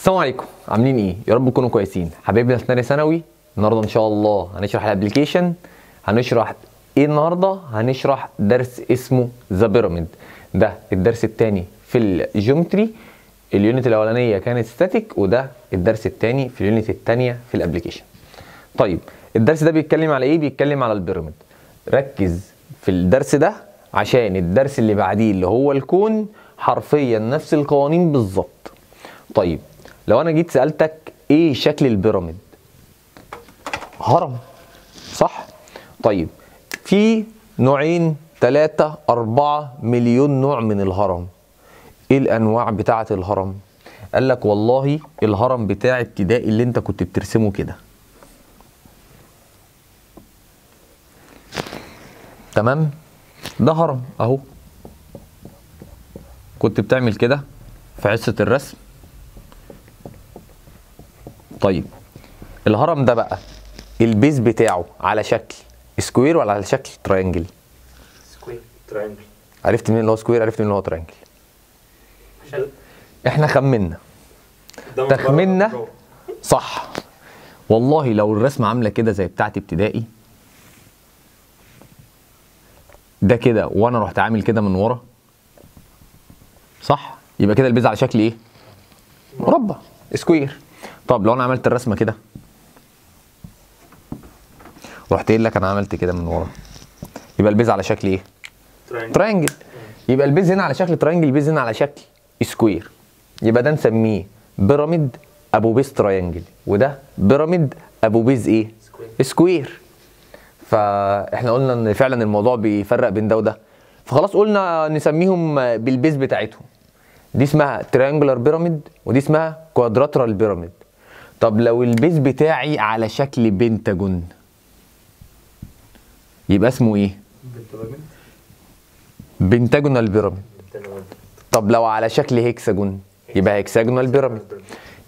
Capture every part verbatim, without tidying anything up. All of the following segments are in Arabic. السلام عليكم، عاملين ايه؟ يا رب تكونوا كويسين. حبايبنا في ثانيه ثانوي، النهارده ان شاء الله هنشرح الابلكيشن. هنشرح ايه النهارده؟ هنشرح درس اسمه ذا بيراميد. ده الدرس الثاني في الجيومتري. اليونت الاولانيه كانت ستاتيك، وده الدرس الثاني في اليونت الثانيه في الابلكيشن. طيب الدرس ده بيتكلم على ايه؟ بيتكلم على البيراميد. ركز في الدرس ده عشان الدرس اللي بعديه اللي هو الكون حرفيا نفس القوانين بالظبط. طيب لو انا جيت سالتك ايه شكل البيراميد؟ هرم، صح؟ طيب في نوعين ثلاثة أربعة مليون نوع من الهرم. ايه الانواع بتاعة الهرم؟ قال لك والله الهرم بتاع ابتدائي اللي انت كنت بترسمه كده، تمام؟ ده هرم اهو، كنت بتعمل كده في حصة الرسم. طيب الهرم ده بقى البيز بتاعه على شكل سكوير ولا على شكل ترينجل؟ سكوير ترينجل. عرفت منين اللي هو سكوير؟ عرفت منين اللي هو ترينجل؟ عشان احنا خمنا تخمنا صح. والله لو الرسمه عامله كده زي بتاعت ابتدائي ده كده، وانا رحت عامل كده من ورا، صح؟ يبقى كده البيز على شكل ايه؟ مربع، سكوير. طب لو انا عملت الرسمه كده، رحت قايل لك انا عملت كده من ورا، يبقى البيز على شكل ايه؟ ترينجل. يبقى البيز هنا على شكل ترينجل، البيز هنا على شكل سكوير. يبقى ده نسميه بيراميد ابو بيز ترينجل، وده بيراميد ابو بيز ايه؟ سكوير. فاحنا قلنا ان فعلا الموضوع بيفرق بين ده وده، فخلاص قلنا نسميهم بالبيز بتاعتهم. دي اسمها ترينجلر بيراميد ودي اسمها كوادراترال بيراميد. طب لو البيز بتاعي على شكل بنتاجون يبقى اسمه ايه؟ بنتاجون، بنتاجونال بيراميد. طب لو على شكل هيكساجون يبقى هيكساجونال بيراميد.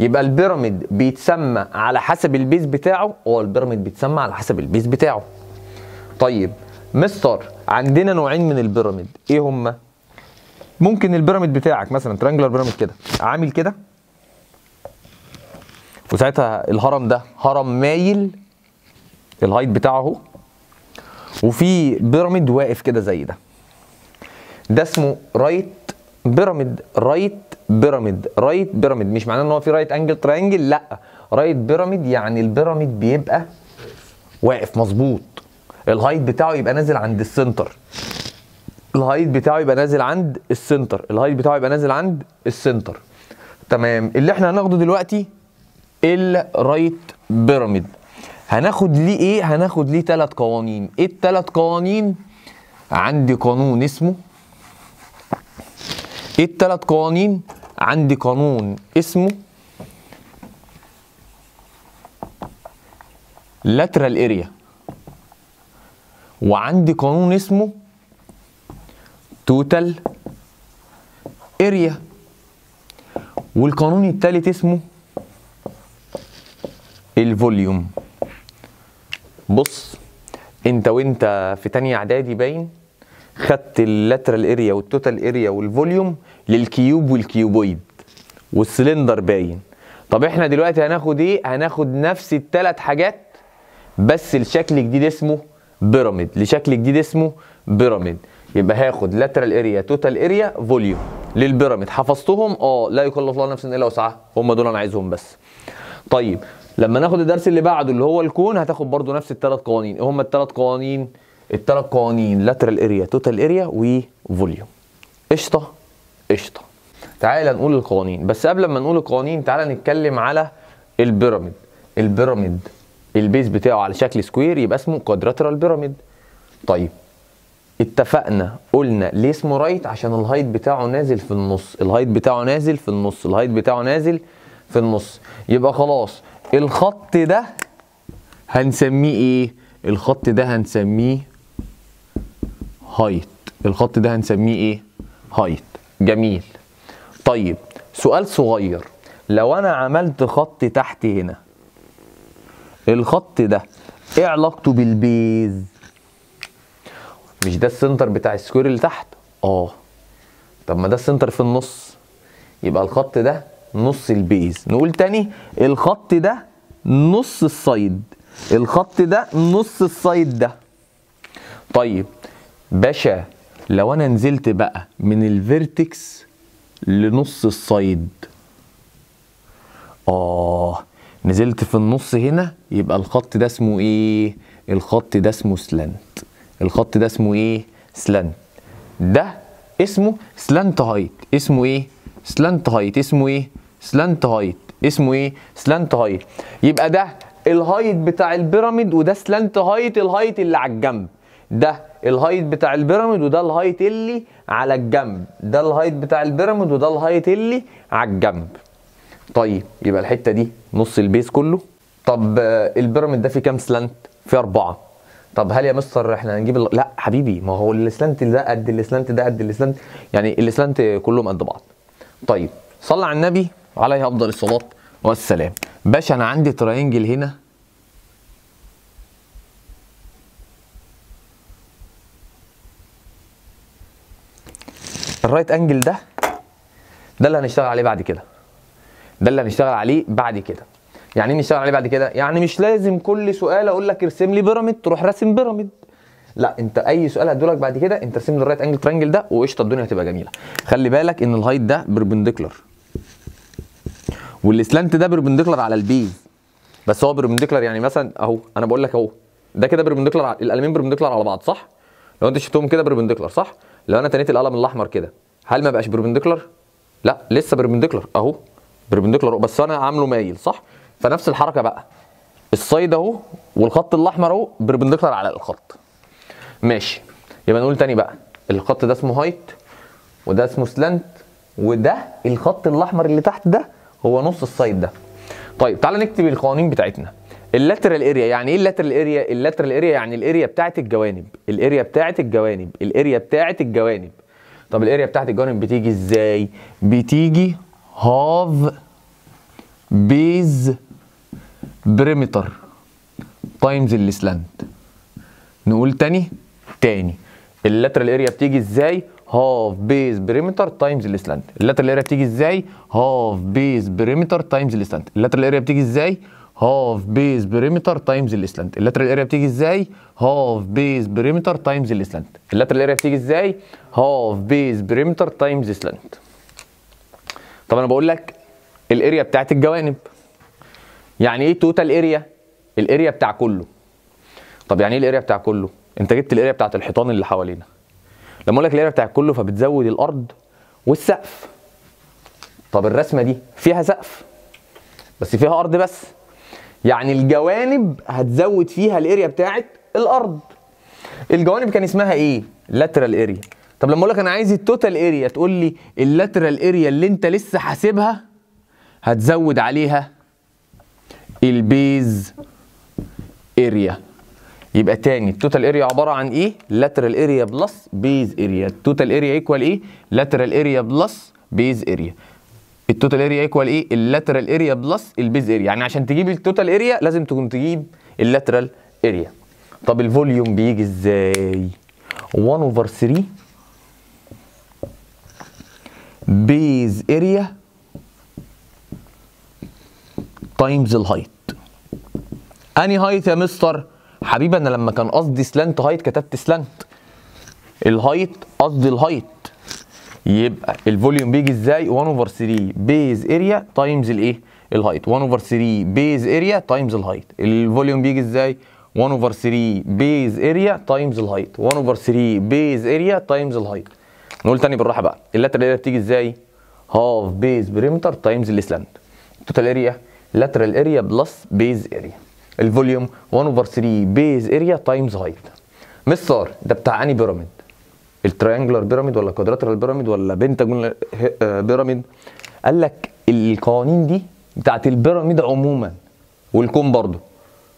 يبقى البيراميد بيتسمى على حسب البيز بتاعه، هو البيراميد بيتسمى على حسب البيز بتاعه. طيب مستر عندنا نوعين من البيراميد، ايه هما؟ ممكن البيراميد بتاعك مثلا ترينجلر بيراميد كده عامل كده، وساعتها الهرم ده هرم مايل الهايت بتاعه اهو، وفي بيراميد واقف كده زي ده، ده اسمه رايت بيراميد. رايت بيراميد، رايت بيراميد مش معناه ان هو في رايت انجل ترينجل، لا، رايت بيراميد يعني البيراميد بيبقى واقف مظبوط، الهايت بتاعه يبقى نازل عند السنتر، الهايت بتاعه يبقى نازل عند السنتر، الهايت بتاعه يبقى نازل عند السنتر. تمام. اللي احنا هناخده دلوقتي الرايت بيراميد. هناخد ليه ايه؟ هناخد ليه ثلاث قوانين. ايه الثلاث قوانين؟ عندي قانون اسمه ايه الثلاث قوانين؟ عندي قانون اسمه lateral area، وعندي قانون اسمه total area، والقانون الثالث اسمه الفوليوم. بص انت وانت في تانية اعدادي باين خدت اللاترال اريا والتوتال اريا والفوليوم للكيوب والكيوبويد والسلندر باين. طب احنا دلوقتي هناخد ايه؟ هناخد نفس الثلاث حاجات بس لشكل جديد اسمه بيراميد، لشكل جديد اسمه بيراميد. يبقى هاخد لاترال اريا توتال اريا فوليوم للبيراميد. حفظتهم؟ اه، لا يكلف الله نفسا الا وسعها، هم دول انا عايزهم بس. طيب لما ناخد الدرس اللي بعده اللي هو الكون هتاخد برضو نفس الثلاث قوانين. ايه هم الثلاث قوانين؟ الثلاث قوانين لاترال اريا توتال اريا وفوليوم. قشطه قشطه. تعالى نقول القوانين، بس قبل ما نقول القوانين تعالى نتكلم على البيراميد. البيراميد البيز بتاعه على شكل سكوير يبقى اسمه كوادراترال بيراميد. طيب اتفقنا قلنا ليه اسمه رايت؟ عشان الهايت بتاعه نازل في النص، الهايت بتاعه نازل في النص، الهايت بتاعه نازل في النص. يبقى خلاص الخط ده هنسميه ايه؟ الخط ده هنسميه هايت، الخط ده هنسميه ايه؟ هايت. جميل. طيب سؤال صغير، لو انا عملت خط تحت هنا، الخط ده ايه علاقته بالبيز؟ مش ده السنتر بتاع السكوير اللي تحت؟ اه. طب ما ده السنتر في النص، يبقى الخط ده نص البيز. نقول تاني، الخط ده نص الصيد، الخط ده نص الصيد ده. طيب باشا، لو انا نزلت بقى من الفيرتكس لنص الصيد، اه نزلت في النص هنا، يبقى الخط ده اسمه ايه؟ الخط ده اسمه سلانت. الخط ده اسمه ايه؟ سلانت. ده اسمه سلانت هايت. اسمه ايه؟ سلانت هايت. اسمه ايه؟ سلانت هايت. اسمه ايه؟ سلانت هايت. يبقى ده الهايت بتاع البيراميد، وده سلانت هايت، الهايت اللي على الجنب. ده الهايت بتاع البيراميد، وده الهايت اللي على الجنب. ده الهايت بتاع البيراميد، وده الهايت اللي على الجنب. طيب يبقى الحته دي نص البيز كله. طب البيراميد ده فيه كام سلانت؟ فيه اربعه. طب هل يا مستر احنا هنجيب الل... لا حبيبي، ما هو السلانت ده قد السلانت ده قد السلانت، يعني السلانت كلهم قد بعض. طيب صلى على النبي عليه افضل الصلاه والسلام. باشا انا عندي تراينجل هنا، الرايت انجل ده ده اللي هنشتغل عليه بعد كده. ده اللي هنشتغل عليه بعد كده. يعني ايه نشتغل عليه بعد كده؟ يعني مش لازم كل سؤال اقول لك ارسم لي بيراميد تروح راسم بيراميد. لا، انت اي سؤال هدولك بعد كده انت ارسم لي الرايت انجل ترانجل ده وقشطه، الدنيا هتبقى جميله. خلي بالك ان الهايت ده بربنديكولار، والسلانت ده بربنديكولار على البيز، بس هو بربنديكولار يعني مثلا اهو، انا بقول لك اهو، ده كده بربنديكولار، القلمين بربنديكولار على بعض صح؟ لو انت شفتهم كده بربنديكولار صح؟ لو انا تنيت القلم الاحمر كده هل ما بقاش بربنديكولار؟ لا لسه بربنديكولار اهو، بربنديكولار بس انا عامله مايل صح؟ فنفس الحركه بقى، الصيد اهو والخط الاحمر اهو بربنديكولار على الخط. ماشي، يبقى نقول تاني بقى، الخط ده اسمه هايت، وده اسمه سلانت، وده الخط الاحمر اللي تحت ده هو نص الصيد ده. طيب تعالى نكتب القوانين بتاعتنا. اللاترال اريا، يعني ايه اللاترال اريا؟ اللاترال اريا يعني الاريا بتاعت الجوانب، الاريا بتاعت الجوانب، الاريا بتاعت الجوانب. طب الاريا بتاعت الجوانب بتيجي ازاي؟ بتيجي هاف بيز بريمتر تايمز السلانت. نقول تاني تاني اللاترال اريا بتيجي ازاي؟ هاف بيز بريمتر تايمز السلانت. اللاترال اريا بتيجي ازاي؟ هاف بيز بريمتر تايمز السلانت. اللاترال اريا بتيجي ازاي؟ هاف بيز بريمتر تايمز السلانت. اللاترال اريا بتيجي ازاي؟ هاف بيز بريمتر تايمز السلانت. اللاترال اريا بتيجي ازاي؟ هاف بيز بريمتر تايمز السلانت. طب انا بقول لك الاريا بتاعت الجوانب، يعني ايه توتال اريا؟ الاريا بتاع كله. طب يعني ايه الاريا بتاع كله؟ انت جبت الاريا بتاعت الحيطان اللي حوالينا، لما اقول لك الاريا بتاع كله فبتزود الارض والسقف. طب الرسمه دي فيها سقف بس فيها ارض بس، يعني الجوانب هتزود فيها الاريا بتاعت الارض. الجوانب كان اسمها ايه؟ لاترال اريا. طب لما اقول لك انا عايز التوتال اريا تقول لي اللاترال اريا اللي انت لسه حاسبها هتزود عليها البيز اريا. يبقى تاني التوتال اريا عباره عن ايه؟ لاترال اريا بلس بيز اريا. التوتال اريا ايكوال ايه؟ لاترال اريا بلس بيز اريا. التوتال اريا ايكوال ايه؟ اللاترال اريا بلس البيز اريا. يعني عشان تجيب التوتال اريا لازم تكون تجيب اللاترال اريا. طب الفوليوم بيجي ازاي؟ واحد اوفر ثلاثة بيز اريا تايمز الهايت. اني هايت يا مستر؟ حبيبي انا لما كان قصدي سلانت هايت كتبت سلانت، الهايت قصدي الهايت. يبقى الفوليوم بيجي ازاي؟ واحد اوفر ثلاثة بيز اريا تايمز الايه؟ الهايت. واحد اوفر ثلاثة بيز اريا تايمز الهايت. الفوليوم بيجي ازاي؟ واحد اوفر ثلاثة بيز اريا تايمز الهايت. واحد اوفر ثلاثة بيز اريا تايمز الهايت. نقول تاني بالراحه بقى، اللاترال اريا بتيجي ازاي؟ هاف بيز بريمتر تايمز السلانت. التوتال اريا لاترال اريا بلس بيز اريا. الفوليوم واحد اوفر ثلاثة بيز اريا تايمز هايت. مستر ده بتاع اني بيراميد؟ التريانجلر بيراميد ولا كوادراترال بيراميد ولا بنتاجون بيراميد؟ قال لك القوانين دي بتاعت البيراميد عموما، والكون برضو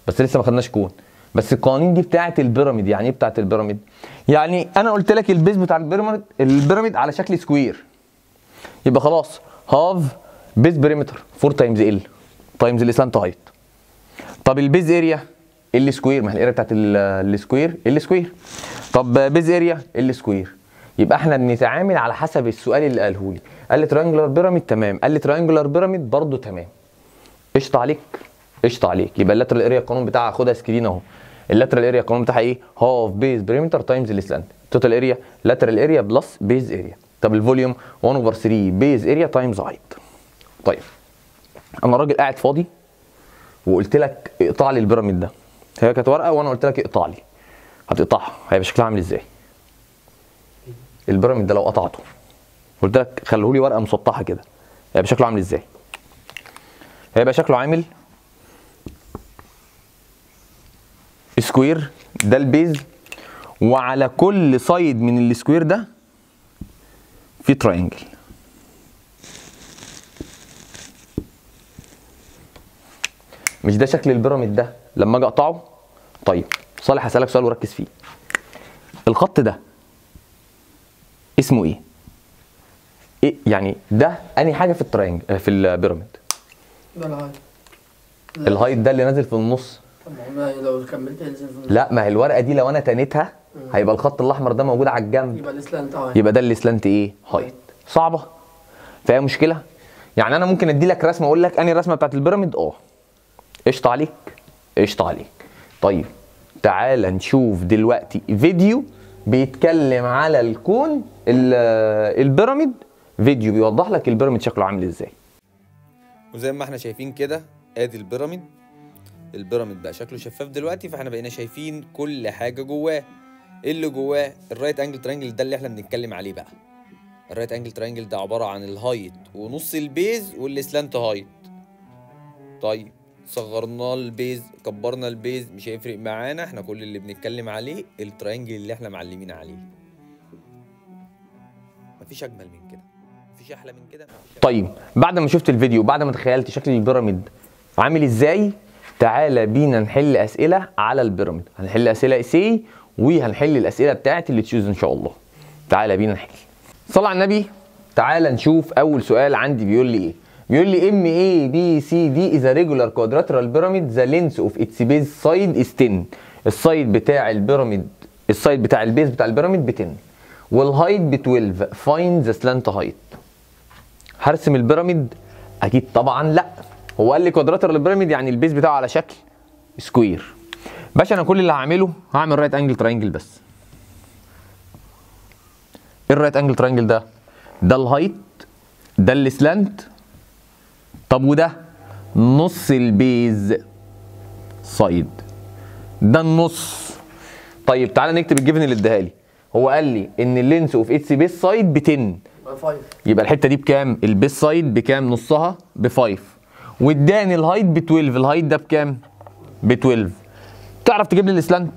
بس لسه ما خدناش كون، بس القوانين دي بتاعت البيراميد. يعني ايه بتاعت البيراميد؟ يعني انا قلت لك البيز بتاع البيراميد البيراميد على شكل سكوير، يبقى خلاص هاف بيز بريمتر أربعة تايمز ال تايمز السلانت هايت. طب البيز اريا السكوير، ما هي الاريا بتاعت السكوير السكوير. طب بيز اريا السكوير، يبقى احنا بنتعامل على حسب السؤال اللي قاله لي. قال لي ترينجولار بيراميد، تمام. قال لي ترينجولار بيراميد برضه، تمام. قشطه عليك، قشطه عليك. يبقى اللاترال اريا القانون بتاعها خدها سكرين اهو. اللاترال اريا القانون بتاعها ايه؟ هاف بيز بريمتر تايمز السلاند. توتال اريا لاترال اريا بلس بيز اريا. طب الفوليوم واحد اوفر ثلاثة بيز اريا تايمز هايت. طيب انا راجل قاعد فاضي وقلت لك اقطع لي البيراميد ده، هي كانت ورقه وانا قلت لك اقطع لي، هتقطعها هيبقى شكلها عامل ازاي؟ البيراميد ده لو قطعته قلت لك خليه لي ورقه مسطحه كده، هيبقى شكله عامل ازاي؟ هيبقى شكله عامل سكوير، ده البيز، وعلى كل سايد من السكوير ده في تراينجل. مش ده شكل البيراميد ده لما اجي اقطعه؟ طيب صالح هسألك سؤال وركز فيه. الخط ده اسمه ايه؟ ايه يعني ده انهي حاجه في التراينجل في البيراميد؟ ده الهايت. الهايت ده اللي نازل في النص. لو كملت ينزل في النص. لا ما هي الورقه دي لو انا تنيتها هيبقى الخط الاحمر ده موجود على الجنب، يبقى السلانت هايت. يبقى ده السلانت ايه؟ هايت. صعبه؟ فيها مشكله؟ يعني انا ممكن ادي لك رسمه اقول لك انهي الرسمه بتاعت البيراميد؟ اه. قشطه عليك؟ قشطه عليك. طيب تعالى نشوف دلوقتي فيديو بيتكلم على الكون البيراميد، فيديو بيوضح لك البيراميد شكله عامل ازاي. وزي ما احنا شايفين كده ادي البيراميد. البيراميد بقى شكله شفاف دلوقتي، فاحنا بقينا شايفين كل حاجه جواه. اللي جواه الرايت انجل ترينجل ده اللي احنا بنتكلم عليه بقى. الرايت انجل ترينجل ده عباره عن الهايت ونص البيز والسلانت هايت. طيب صغرنا البيز كبرنا البيز مش هيفرق معانا، احنا كل اللي بنتكلم عليه الترينجل اللي احنا معلمين عليه. مفيش اجمل من كده، مفيش احلى من كده. طيب بعد ما شفت الفيديو بعد ما تخيلت شكل البيراميد عامل ازاي، تعالى بينا نحل اسئله على البيراميد. هنحل اسئله اسي وهنحل الاسئله بتاعت اللي تشوز ان شاء الله. تعالى بينا نحل. صلى على النبي. تعالى نشوف اول سؤال عندي بيقول لي ايه. بيقول لي ام اي بي سي دي از ريجولار كوادراترال بيراميد، ذا لينث اوف اتس بيز سايد از عشرة. السايد بتاع البيراميد السايد بتاع البيز بتاع البيراميد ب عشرة والهايت ب اتناشر. فايند ذا سلانت هايت. هرسم البيراميد؟ اكيد طبعا لا. هو قال لي كوادراترال بيراميد يعني البيز بتاعه على شكل سكوير. باشا انا كل اللي هعمله هعمل رايت انجل تراينجل بس. ايه الرايت انجل تراينجل ده؟ ده الهايت، ده السلانت، طب وده نص البيز سايد، ده النص. طيب تعالى نكتب الجبن اللي اداها لي. هو قال لي ان اللينس اوف اتس بيز سايد ب عشرة، يبقى الحته دي بكام؟ البيز سايد بكام؟ نصها ب خمسة، واداني الهايت ب اتناشر. الهايت ده بكام؟ ب اتناشر. تعرف تجيب لي السلانت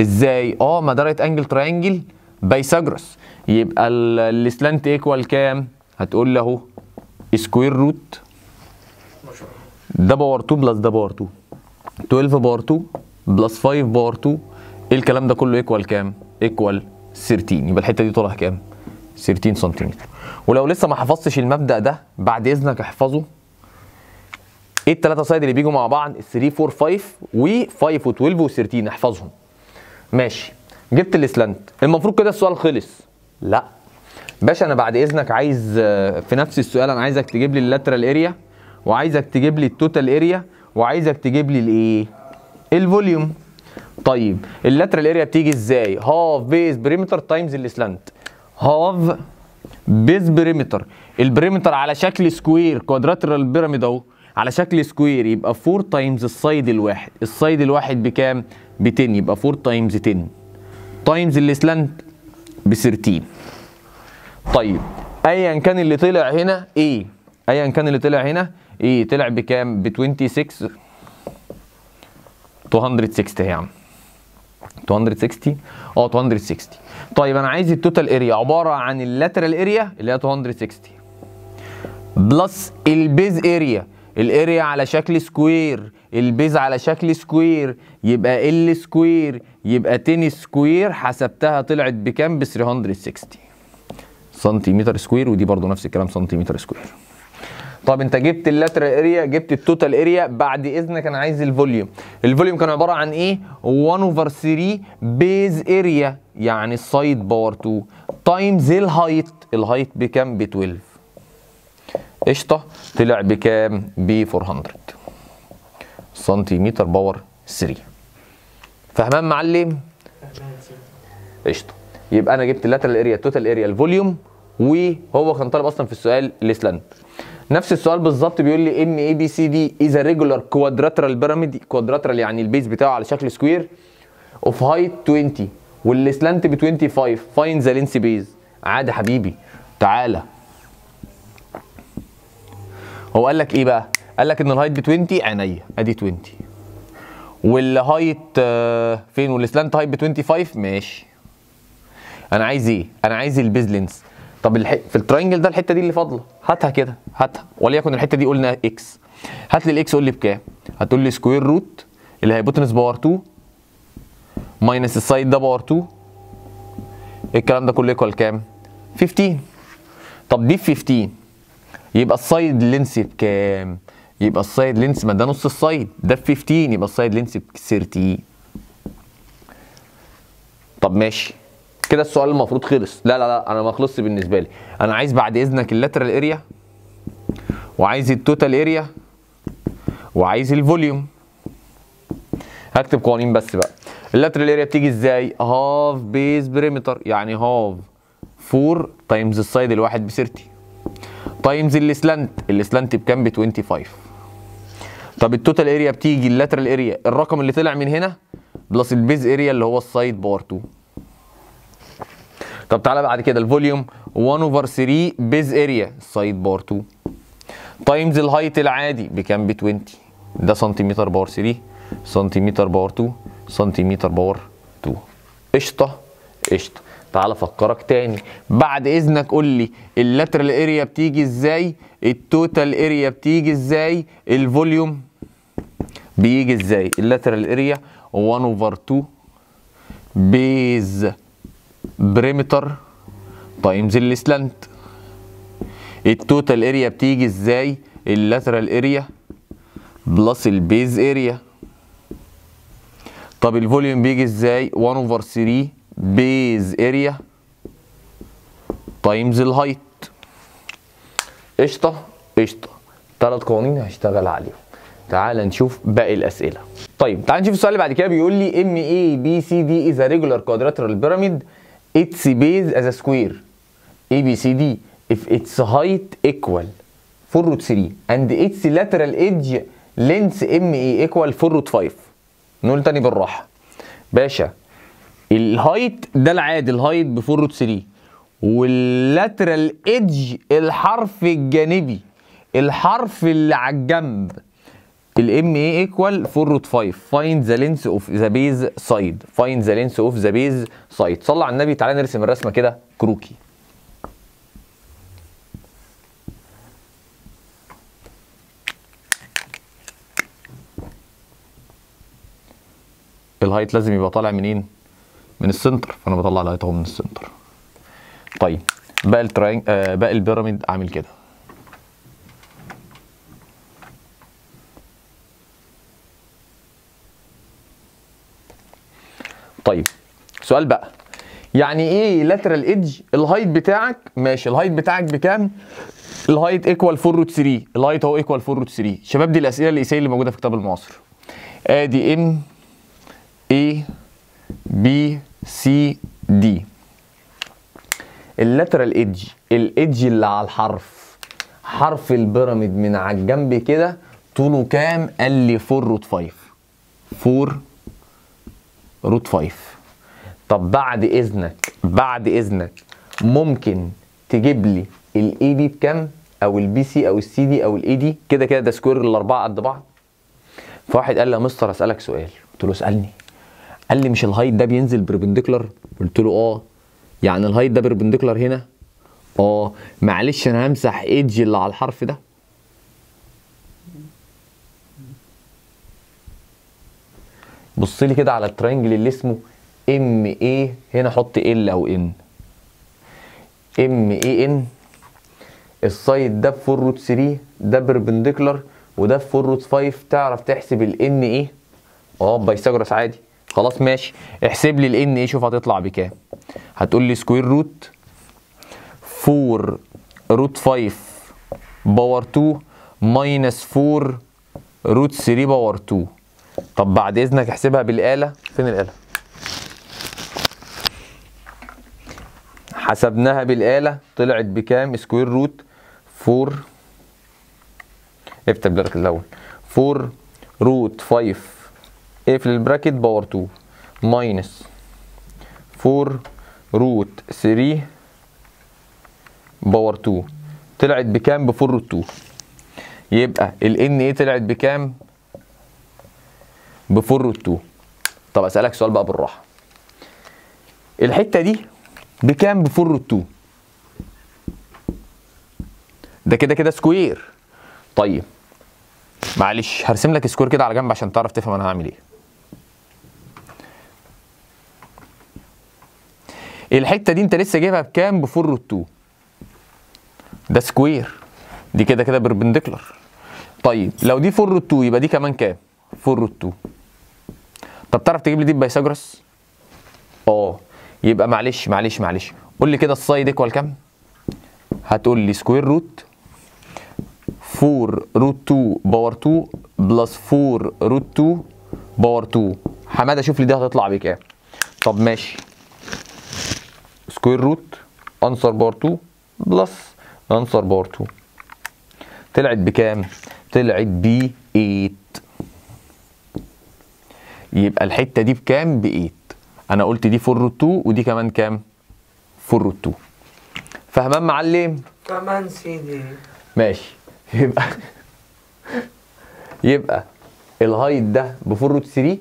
ازاي؟ اه ما ده رايت انجل تراينجل بايثاغورس، يبقى السلانت ايكوال كام؟ هتقول لي اهو سكوير روت ده باور اتنين بلس ده باور اتنين، اتناشر باور اتنين بلس خمسة باور اتنين، الكلام ده كله ايكوال كام؟ ايكوال تلتاشر. يبقى الحته دي طولها كام؟ تلتاشر سنتيمتر. ولو لسه ما حفظتش المبدا ده بعد اذنك احفظه. ايه الثلاثه سايد اللي بيجوا مع بعض؟ تلاتة أربعة خمسة و5 و12 و13، احفظهم. ماشي، جبت السلانت. المفروض كده السؤال خلص. لا باشا انا بعد اذنك عايز في نفس السؤال انا عايزك تجيب لي اللاترال اريا، وعايزك تجيب لي التوتال اريا، وعايزك تجيب لي الايه؟ الفوليوم. طيب اللاترال اريا بتيجي ازاي؟ هاف بيز بريمتر تايمز السلانت. هاف بيز بريمتر، البريمتر على شكل سكوير، كوادراترال بيراميد اهو على شكل سكوير، يبقى أربعة تايمز السايد الواحد. السايد الواحد بكام؟ ب عشرة، يبقى أربعة تايمز عشرة تايمز السلانت ب تلتاشر. طيب ايا كان اللي طلع هنا ايه؟ ايا كان اللي طلع هنا ايه؟ طلع بكام؟ ب ستة وعشرين مئتين وستين يا عم، مئتين وستين اه مئتين وستين. طيب انا عايز التوتال اريا عباره عن اللاترال اريا اللي هي مئتين وستين بلس البيز اريا. الاريا على شكل سكوير، البيز على شكل سكوير، يبقى ال سكوير، يبقى عشرة سكوير. حسبتها طلعت بكام؟ ب ثلاثمية وستين سنتيمتر سكوير، ودي برضو نفس الكلام سنتيمتر سكوير. طب انت جبت اللاترال اريا، جبت التوتال اريا، بعد اذنك انا عايز الفوليوم. الفوليوم كان عباره عن ايه؟ واحد اوفر ثلاثة بيز اريا، يعني السايد باور اتنين تايمز الهايت. الهايت بكام؟ ب اتناشر. قشطه، طلع بكام؟ ب أربعمية سنتيمتر باور ثلاثة. فهمان معلم؟ قشطه، يبقى انا جبت اللاترال اريا، التوتال اريا، الفوليوم، وهو كان طالب اصلا في السؤال السلانت. نفس السؤال بالظبط بيقول لي ان اي بي سي دي از ريجولار كوادراترال بيراميد، كوادراترال يعني البيز بتاعه على شكل سكوير، اوف هايت عشرين والسلانت ب خمسة وعشرين، فاين ذا لينث بيز. عادي حبيبي، تعالى. هو قال لك ايه بقى؟ قال لك ان الهايت ب عشرين، عينيا ادي عشرين، والهايت فين؟ والسلانت هايت ب خمسة وعشرين، ماشي. انا عايز ايه؟ انا عايز البيز لينث. طب الح... في التراينجل ده الحته دي اللي فاضله هاتها كده، هاتها، وليكن الحته دي قلنا اكس، هات لي الاكس قول لي بكام؟ هتقول لي سكوير روت الهايبوتنس باور اتنين ماينس السايد ده باور اتنين، الكلام ده كله يكوال كام؟ خمستاشر. طب دي في خمستاشر، يبقى السايد لينس بكام؟ يبقى السايد لينس، ما ده نص السايد، ده في خمستاشر، يبقى السايد لينس ب تلاتين. طب ماشي كده، السؤال المفروض خلص. لا لا لا، انا ما خلصش بالنسبه لي، انا عايز بعد اذنك اللاترال اريا، وعايز التوتال اريا، وعايز الفوليوم. هكتب قوانين بس بقى. اللاترال اريا بتيجي ازاي؟ هاف بيز بريمتر، يعني هاف أربعة تايمز السايد الواحد ب تلاتين تايمز السلانت، السلانت بكام؟ ب خمسة وعشرين. طب التوتال اريا بتيجي اللاترال اريا، الرقم اللي طلع من هنا بلس البيز اريا اللي هو السايد باور اتنين. طب تعالى بعد كده الفوليوم واحد اوفر ثلاثة بيز اريا السايد باور اتنين تايمز الهايت العادي بكام؟ ب عشرين، ده سنتيمتر باور ثلاثة، سنتيمتر باور اتنين، سنتيمتر باور اتنين. قشطه قشطه. تعالى افكرك تاني، بعد اذنك قول لي اللاترال اريا بتيجي ازاي؟ التوتال اريا بتيجي ازاي؟ الفوليوم بيجي ازاي؟ اللاترال اريا واحد اوفر اتنين بيز بريمتر تايمز السلانت. التوتال اريا بتيجي ازاي؟ اللاترال اريا بلس البيز اريا. طب الفوليوم بيجي ازاي؟ واحد اوفر ثلاثة بيز اريا تايمز الهايت. قشطه قشطه، ثلاث قوانين هشتغل عليهم. تعال نشوف باقي الاسئله. طيب تعال نشوف السؤال اللي بعد كده، بيقول لي ام اي بي سي دي از ريجولار كوادراترال بيراميد its base as a square A B C D if its height equal four root three and its lateral edge length M A equal four root five. نقول تاني بالراحه باشا. الهايت ده العادي، الهايت ب أربعة روت ثلاثة، واللاترال ايدج الحرف الجانبي، الحرف اللي على الجنب، الام اي ايكوال أربعة روت خمسة. فايند ذا لينث اوف ذا بيز سايد، فايند ذا لينث اوف ذا بيز سايد. صلى على النبي. تعالى نرسم الرسمه كده كروكي. الهايت لازم يبقى طالع منين؟ من السنتر، فانا بطلع الهايت اهو من السنتر. طيب باقي التراينج آه باقي البيراميد عامل كده. طيب سؤال بقى، يعني ايه لاترال ايدج؟ الهايت بتاعك ماشي، الهايت بتاعك بكام؟ الهايت ايكوال أربعة روت ثلاثة، الهايت اهو ايكوال أربعة روت ثلاثة. شباب دي الاسئله الاساسيه اللي موجوده في كتاب المعاصر. ادي ام اي بي سي دي، اللاترال ايدج، الايدج اللي على الحرف، حرف البيراميد من على الجنب كده، طوله كام؟ قال لي أربعة روت خمسة، أربعة روت خمسة. طب بعد اذنك، بعد اذنك ممكن تجيب لي الاي دي بكام؟ او البي سي او السي دي او الاي دي، كده كده ده سكوير الاربعه قد بعض. فواحد قال لي يا مستر اسالك سؤال، قلت له اسالني. قال لي مش الهايت ده بينزل بربنديكولار؟ قلت له اه. يعني الهايت ده بربنديكولار هنا؟ اه. معلش انا همسح ايدج اللي على الحرف ده، بص لي كده على الترينجل اللي اسمه ام ايه، هنا حط ال او ان، ام اي ان، السايد ده بفور روت ثلاثة، ده بربنديكولار، وده بفور روت خمسة. تعرف تحسب الان ايه؟ اه بايثاغورس عادي. خلاص ماشي، احسب لي الان ايه، شوف هتطلع بكام. هتقول لي سكوير روت أربعة روت خمسة باور اتنين ماينس أربعة روت ثلاثة باور اتنين. طب بعد اذنك احسبها بالآلة. فين الآلة؟ حسبناها بالآلة، طلعت بكام؟ سكوير روت أربعة، افتح بالبراكت الأول، أربعة روت خمسة اقفل البراكت باور اتنين ماينس أربعة روت ثلاثة باور اتنين. طلعت بكام؟ ب أربعة روت اتنين. يبقى ال ان ايه طلعت بكام؟ ب أربعة روت اتنين. طب اسألك سؤال بقى بالراحة، الحتة دي بكام؟ ب أربعة روت اتنين. ده كده كده سكوير. طيب معلش هرسم لك سكوير كده على جنب عشان تعرف تفهم انا هعمل ايه. الحته دي انت لسه جايبها بكام؟ ب أربعة روت اتنين. ده سكوير، دي كده كده بربنديكولار. طيب لو دي أربعة روت اتنين يبقى دي كمان كام؟ أربعة روت اتنين. طب تعرف تجيب لي دي ببايثاغورس؟ اه يبقى معلش معلش معلش قول لي كده السايد ايكوال كام؟ هتقول لي سكوير روت أربعة روت اتنين باور اتنين بلس أربعة روت اتنين باور اتنين. حماده شوف لي دي هتطلع بكام. طب ماشي، سكوير روت انسر باور اتنين بلس انسر باور اتنين. طلعت بكام؟ طلعت ب تمانية. يبقى الحته دي بكام؟ ب تمانية. انا قلت دي أربعة روت اتنين ودي كمان كام؟ أربعة روت اتنين. فاهمان معلم؟ كمان سيدي ماشي. يبقى يبقى الهايت ده ب أربعة روت ثلاثة،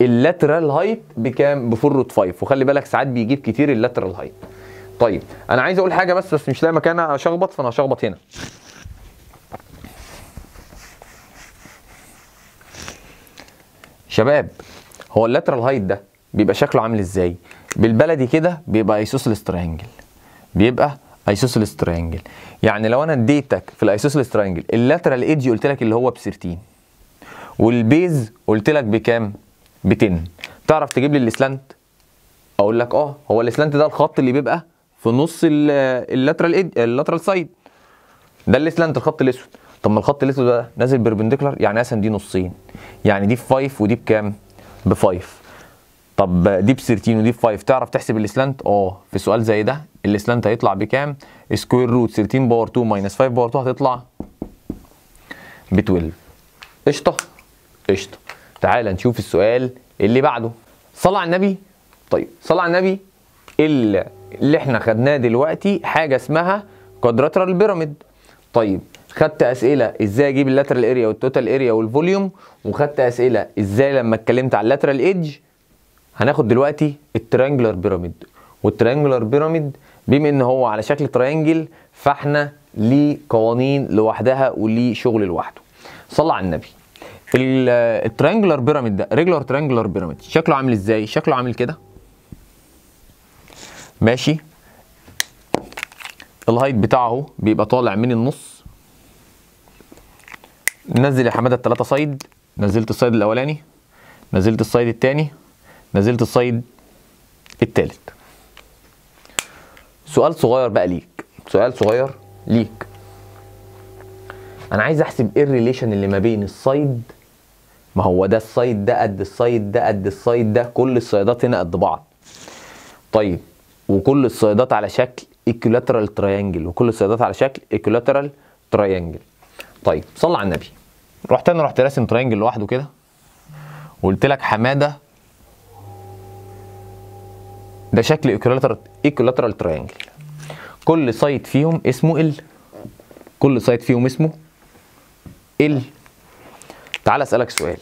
اللاترال هايت بكام؟ ب أربعة روت خمسة. وخلي بالك ساعات بيجيب كتير اللاترال هايت. طيب انا عايز اقول حاجه بس بس مش لاقي مكانها اشخبط، فانا هشخبط هنا. شباب هو اللاترال هايت ده بيبقى شكله عامل ازاي؟ بالبلدي كده بيبقى ايسوسيلس ترينجل، بيبقى ايسوسيلس ترينجل. يعني لو انا اديتك في الايسوسيلس ترينجل اللاترال ايدج قلت لك اللي هو ب تلتاشر والبيز قلت لك بكام؟ ب عشرة. تعرف تجيب لي السلانت؟ اقول لك اه، هو السلانت ده الخط اللي بيبقى في نص اللاترال ايدج، اللاترال سايد ده السلانت، الخط الاسود. طب ما الخط الاسود ده نازل بيربنديكولار، يعني مثلا دي نصين، يعني دي ب خمسة ودي بكام؟ ب خمسة. طب دي ب تلتاشر ودي ب خمسة، تعرف تحسب السلانت؟ اه في سؤال زي ده السلانت هيطلع بكام؟ سكوير روت تلتاشر باور اتنين ماينس خمسة باور اتنين، هتطلع ب اتناشر. قشطه قشطه. تعال نشوف السؤال اللي بعده. صلى على النبي. طيب صلى على النبي، اللي, اللي احنا خدناه دلوقتي حاجه اسمها كوادراترال بيراميد. طيب خدت اسئله ازاي اجيب اللاترال اريا والتوتال اريا والفوليوم، وخدت اسئله ازاي لما اتكلمت على اللاترال ايدج. هناخد دلوقتي التريانجلر بيراميد، والتريانجلر بيراميد بما ان هو على شكل تريانجل فاحنا ليه قوانين لوحدها وليه شغل لوحده. صلى على النبي، التريانجلر بيراميد ده ريجولار تريانجلر بيراميد شكله عامل ازاي؟ شكله عامل كده ماشي، الهايت بتاعه بيبقى طالع من النص. نزل يا حماده الثلاثه سايد، نزلت السايد الاولاني، نزلت السايد الثاني، نزلت السايد الثالث. سؤال صغير بقى ليك، سؤال صغير ليك. انا عايز احسب ايه الريليشن اللي ما بين السايد، ما هو ده السايد ده قد السايد ده قد السايد ده، كل السايدات هنا قد بعض. طيب وكل السايدات على شكل ايكولاترال تريانجل، وكل السايدات على شكل ايكولاترال تريانجل. طيب صلى على النبي، رحت انا رحت راسم تريانجل لوحده كده، وقلت لك حماده ده شكل ايكولاترال ايكولاترال تريانجل، كل سايد فيهم اسمه ال، كل سايد فيهم اسمه ال. تعال اسالك سؤال،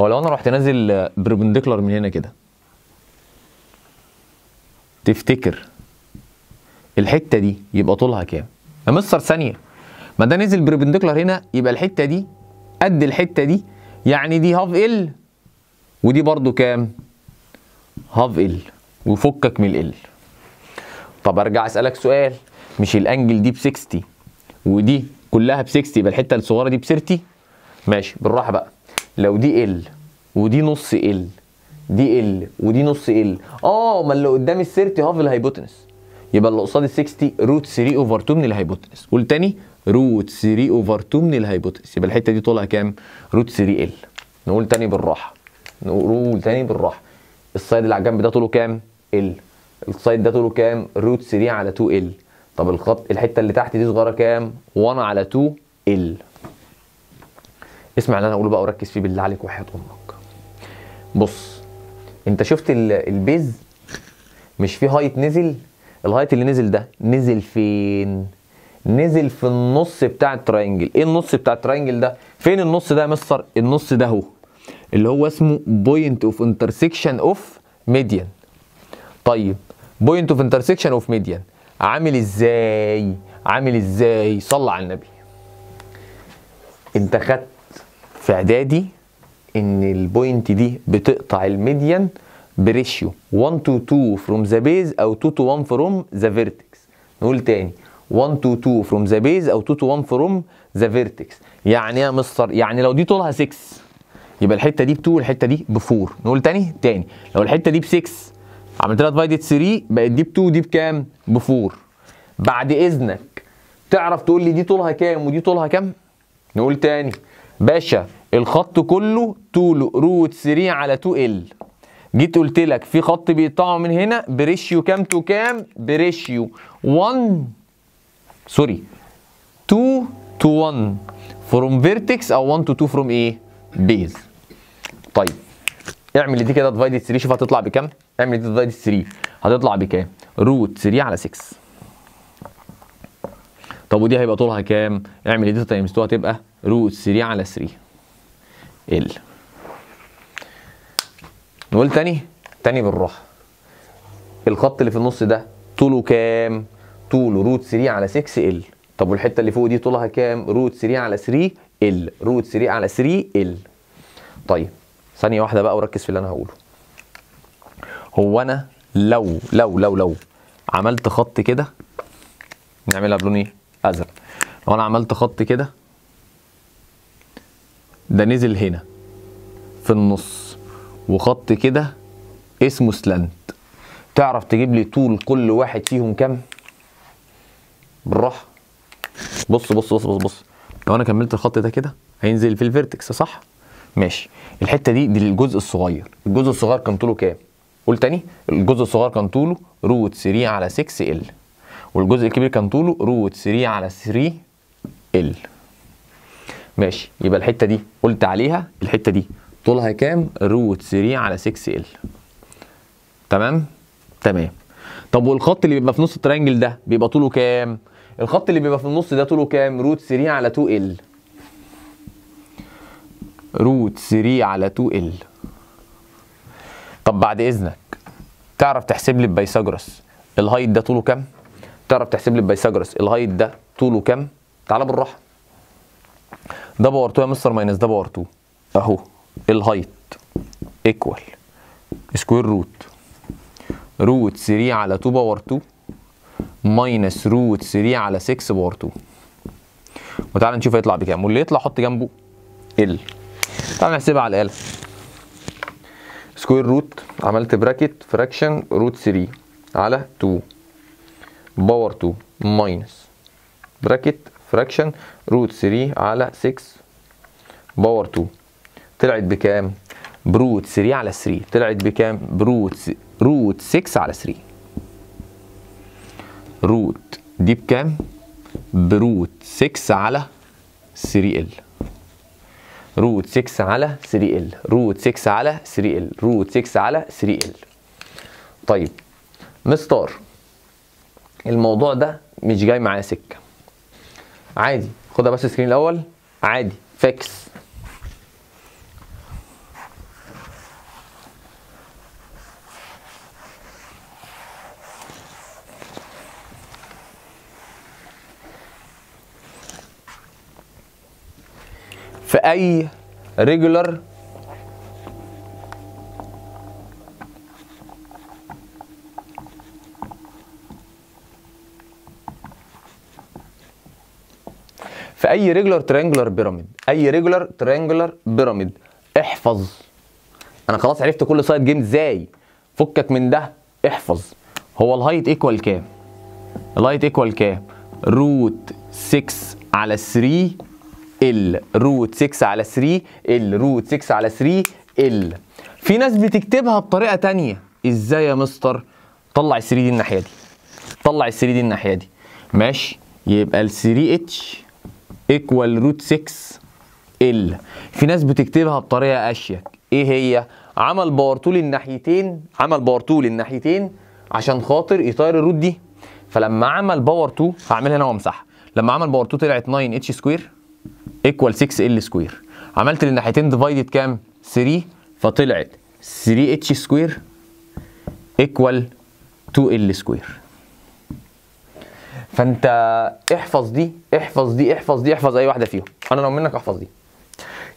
هو لو انا رحت نازل بربنديكولار من هنا كده، تفتكر الحته دي يبقى طولها كام؟ يا مستر ثانيه، ما ده نزل بربنديكولار هنا، يبقى الحته دي قد الحته دي، يعني دي هاف ال ودي برضو كام؟ هاف ال، وفكك من ال. طب ارجع اسالك سؤال، مش الانجل دي ب ستين ودي كلها ب ستين، يبقى الحته الصغيره دي ب ثلاثين. ماشي بالراحه بقى، لو دي ال ودي نص ال، دي ال ودي نص ال، اه ما اللي قدام ال ثلاثين هاف الهايبوتنس، يبقى اللي قصاد ال ستين روت ثلاثة اوفر اتنين من الهايبوتنس. قول تاني، روت ثلاثة اوفر اتنين من الهايبوتنس، يبقى الحته دي طولها كام؟ روت ثلاثة ال. نقول تاني بالراحه، نقول تاني بالراحه، السايد اللي على الجنب ده طوله كام؟ ال. السايد ده طوله كام؟ روت ثلاثة على اتنين ال. طب الخط الحته اللي تحت دي صغيره كام؟ واحد على اتنين ال. اسمع اللي انا اقوله بقى وركز فيه بالله عليك وحياه امك. بص، انت شفت البيز مش فيه هايت نزل؟ الهايت اللي نزل ده نزل فين؟ نزل في النص بتاع التراينجل. ايه النص بتاع التراينجل ده؟ فين النص ده يا مستر؟ النص ده اهو، اللي هو اسمه بوينت اوف انترسكشن اوف ميديان. طيب بوينت اوف انترسكشن اوف ميديان عامل ازاي؟ عامل ازاي؟ صلى على النبي. انت خدت في اعدادي ان البوينت دي بتقطع الميديان بريشيو واحد تو اتنين from the base او اتنين to واحد from the vertex. نقول تاني، واحد تو اتنين from the base او اتنين to واحد from the vertex. يعني يا مستر، يعني لو دي طولها ستة يبقى الحته دي ب اتنين والحته دي ب اربعة. نقول تاني تاني لو الحته دي ب ستة عملت لها ديفايدد ثلاثة بقت دي ب اتنين ودي بكام؟ ب اربعة. بعد اذنك تعرف تقول لي دي طولها كام ودي طولها كام؟ نقول تاني، باشا الخط كله طوله روت ثلاثة على اتنين ال. جيت قلت لك في خط بيقطعه من هنا بريشيو كام تو كام؟ بريشيو واحد سوري اتنين تو واحد فروم فيرتكس او واحد تو اتنين فروم ايه؟ بيز. طيب اعمل دي كده ديفايدد ثلاثة، شوف هتطلع بكام؟ اعمل دي ديفايدد ثلاثة هتطلع بكام؟ روت ثلاثة على ستة. طب ودي هيبقى طولها كام؟ اعمل دي تايمز اتنين هتبقى روت ثلاثة على ثلاثة ال. نقول تاني تاني بالراحه، الخط اللي في النص ده طوله كام؟ طوله روت ثلاثة على ستة ال. طب والحته اللي فوق دي طولها كام؟ روت ثلاثة على ثلاثة ال. روت ثلاثة على ثلاثة ال. طيب ثانيه واحده بقى وركز في اللي انا هقوله. هو انا لو لو لو لو عملت خط كده، نعملها بلون ايه؟ ازرق. لو انا عملت خط كده، ده نزل هنا في النص، وخط كده اسمه سلانت، تعرف تجيب لي طول كل واحد فيهم كام؟ بالراحه. بص بص بص بص بص، لو انا كملت الخط ده كده هينزل في الفيرتكس صح؟ ماشي. الحته دي دي الجزء الصغير، الجزء الصغير كان طوله كام؟ قول تاني، الجزء الصغير كان طوله روت ثلاثة على ستة ال، والجزء الكبير كان طوله روت ثلاثة على ثلاثة ال. ماشي، يبقى الحته دي قلت عليها، الحته دي طولها كام؟ روت ثلاثة على ستة ال. تمام تمام. طب والخط اللي بيبقى في نص الترينجل ده بيبقى طوله كام؟ الخط اللي بيبقى في النص ده طوله كام؟ روت ثلاثة على اتنين ال. روت ثلاثة على اتنين ال. طب بعد اذنك تعرف تحسب لي ببيثاغورس الهايت ده طوله كام؟ تعرف تحسب لي ببيثاغورس الهايت ده طوله كام؟ تعالى بالراحه. ده باور اتنين يا مستر ماينس ده باور اتنين اهو، الهايت ايكوال سكوير روت روت ثلاثة على اتنين باور اتنين ماينس روت ثلاثة على ستة باور اتنين. وتعالى نشوف هيطلع بكام، واللي يطلع حط جنبه ال. تعالى نحسبها على الاله، سكوير روت عملت براكت فراكشن روت ثلاثة على اتنين باور اتنين ماينس براكت فراكشن روت ثلاثة على ستة باور اتنين. طلعت بكام؟ بروت ثلاثة على ثلاثة. طلعت بكام؟ بروت روت ستة على ثلاثة. روت دي بكام؟ بروت ستة على ثلاثة ال. روت ستة على ثلاثة ال. روت ستة على ثلاثة ال. روت ستة على ثلاثة ال. طيب مستر الموضوع ده مش جاي معايا سكه، عادي خدها بس سكرين الاول، عادي فاكس. في اي ريجولار في اي ريجولار ترينجولار بيراميد، اي ريجولار ترينجولار بيراميد. احفظ، انا خلاص عرفت كل سايد جيم ازاي، فكك من ده، احفظ. هو الهايت ايكوال كام؟ الهايت ايكوال كام؟ روت ستة على ثلاثة ال، روت ستة على ثلاثة ال، روت ستة على ثلاثة ال. في ناس بتكتبها بطريقه ثانيه. ازاي يا مستر؟ طلع ال ثلاثة دي الناحيه دي، طلع ال ثلاثة دي الناحيه دي، ماشي، يبقى ال ثلاثة اتش ايكوال روت ستة ال. في ناس بتكتبها بطريقه اشيك، ايه هي؟ عمل باور تول الناحيتين، عمل باور تول الناحيتين عشان خاطر يطير الروت دي. فلما عمل باور اتنين، هعملها هنا وامسحها، لما عمل باور اتنين طلعت تسعة اتش سكوير ايكوال ستة ال سكوير. عملت للناحيتين ديفايدد كام؟ ثلاثة، فطلعت ثلاثة اتش سكوير ايكوال اتنين ال سكوير. فانت احفظ دي، احفظ دي، احفظ دي، احفظ اي واحده فيهم. انا لو منك احفظ دي.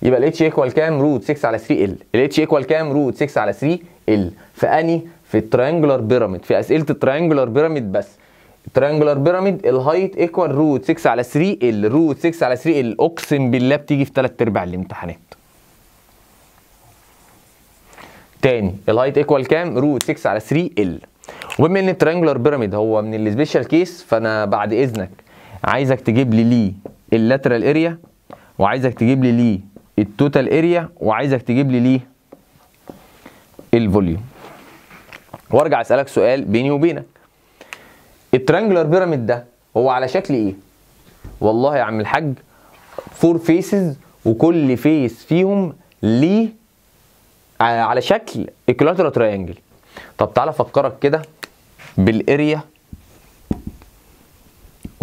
يبقى الاتش ايكوال كام؟ روت ستة على ثلاثة ال. الاتش ايكوال كام؟ روت ستة على ثلاثة ال. في اني؟ في الترينجولار بيراميد، في اسئله الترينجولار بيراميد بس. الترينجولار بيراميد الهايت ايكوال روت ستة على ثلاثة ال، روت ستة على ثلاثة ال. اقسم بالله بتيجي في ثلاث ارباع الامتحانات. تاني، الهايت ايكوال كام؟ روت ستة على ثلاثة ال. وبما ان الترينجولار بيراميد هو من السبيشال كيس، فانا بعد اذنك عايزك تجيب لي ليه اللاترال اريا، وعايزك تجيب لي ليه التوتال اريا، وعايزك تجيب لي ليه الفوليوم. وارجع اسالك سؤال بيني وبينك، الترينجولار بيراميد ده هو على شكل ايه؟ والله يا عم الحاج فور فيسز، وكل فيس فيهم ليه على شكل ايكولاترال ترينجل. طب تعالى افكرك كده بالاريا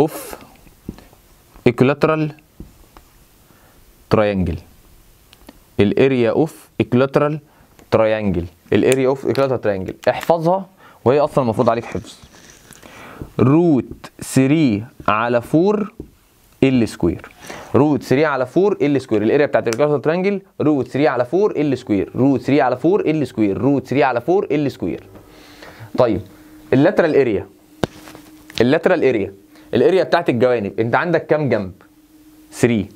اوف ايكولاترال ترينجل، الاريا اوف ايكولاترال ترينجل، الاريا اوف ايكولاترال ترينجل. احفظها وهي اصلا المفروض عليك حفظ. روت ثلاثة على أربعة ال سكوير، روت ثلاثة على أربعة ال سكوير. الاريا بتاعت الايكولاترال ترينجل روت ثلاثة على أربعة ال سكوير، روت ثلاثة على أربعة ال سكوير، روت ثلاثة على أربعة ال سكوير. طيب اللاترال اريا، اللاترال اريا، الاريا بتاعت الجوانب، انت عندك كام جنب؟ ثلاثة،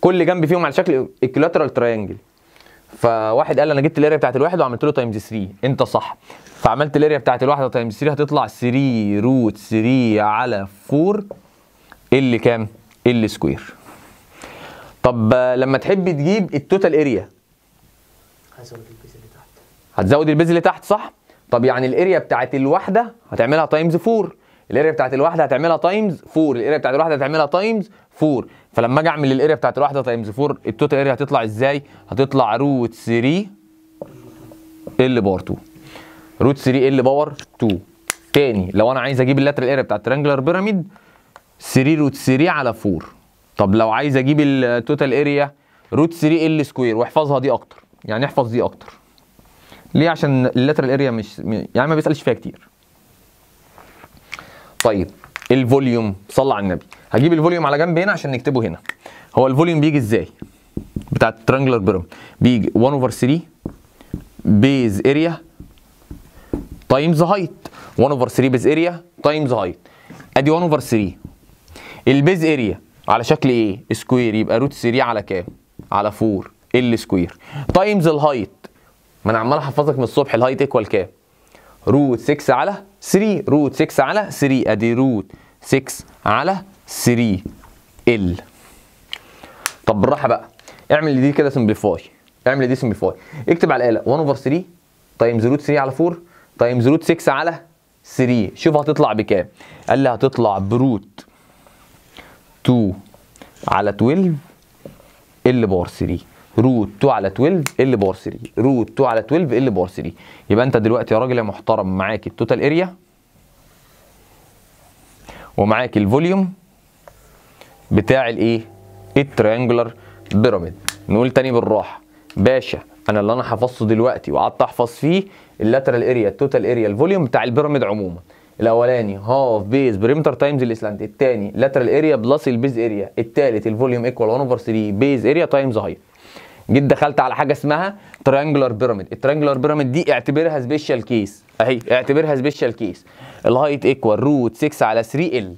كل جنب فيهم على شكل ايكولاترال ترينجل. فواحد قال انا جبت الاريا بتاعت الواحد وعملت له تايمز ثلاثة، انت صح، فعملت الاريا بتاعت الواحد تايمز ثلاثة هتطلع ثلاثة روت ثلاثة على أربعة ال كام؟ ال سكوير. طب لما تحب تجيب التوتال اريا هزود البيز اللي تحت، هتزود البيز اللي تحت صح؟ طب يعني الاريا بتاعت الواحده هتعملها تايمز أربعة، الاريا بتاعت الواحده هتعملها تايمز أربعة، الاريا بتاعت الواحده هتعملها تايمز أربعة. فلما اجي اعمل الاريا بتاعت الواحده تايمز أربعة، التوتال اريا هتطلع ازاي؟ هتطلع روت ثلاثة ال باور اتنين، روت ثلاثة ال باور اتنين. تاني، لو انا عايز اجيب اللاترال اريا بتاعت الترينجولار بيراميد ثلاثة روت ثلاثة على أربعة. طب لو عايز اجيب التوتال اريا روت ثلاثة ال سكوير، واحفظها دي اكتر، يعني احفظ دي اكتر. ليه؟ عشان اللاترال اريا مش يعني ما بيسالش فيها كتير. طيب الفوليوم، صلى على النبي، هجيب الفوليوم على جنب هنا عشان نكتبه هنا. هو الفوليوم بيجي ازاي؟ بتاع الترينجولار بيراميد بيجي واحد اوفر ثلاثة بيز اريا تايمز هايت، واحد اوفر ثلاثة بيز اريا تايمز هايت. ادي واحد اوفر ثلاثة. البيز اريا على شكل ايه؟ سكوير، يبقى روت ثلاثة على كام؟ على أربعة ال سكوير تايمز الهايت. ما انا عمال احفظك من الصبح، الهايت ايكوال كام؟ روت ستة على ثلاثة، روت ستة على ثلاثة، ادي روت ستة على ثلاثة ال. طب بالراحه بقى، اعمل دي كده سمبليفاي، اعمل دي سمبليفاي، اكتب على الاله واحد اوفر ثلاثة تايمز روت ثلاثة على أربعة تايمز روت ستة على ثلاثة. شوف هتطلع بكام؟ قال لي هتطلع بروت اتنين على اتناشر ال باور ثلاثة، روت اتنين على اتناشر ال باور ثلاثة، روت اتنين على اتناشر ال باور ثلاثة. يبقى انت دلوقتي يا راجل يا محترم معاك التوتال اريا ومعاك الفوليوم بتاع الايه؟ الترينجولار بيراميد. نقول تاني بالراحه باشا، انا اللي انا حفظته دلوقتي وقعدت احفظ فيه اللاترال اريا، التوتال اريا، الفوليوم بتاع البيراميد عموما. الاولاني هاف بيز بريمتر تايمز الاسلاند، الثاني لاترال اريا بلس البيز اريا، الثالث الفوليوم ايكوال واحد اوفر ثلاثة بيز اريا تايمز هايت. جيت دخلت على حاجه اسمها ترينجولار بيراميد، الترينجولار بيراميد دي اعتبرها سبيشال كيس، اهي اعتبرها سبيشال كيس. الهايت ايكوال روت ستة على ثلاثة ال،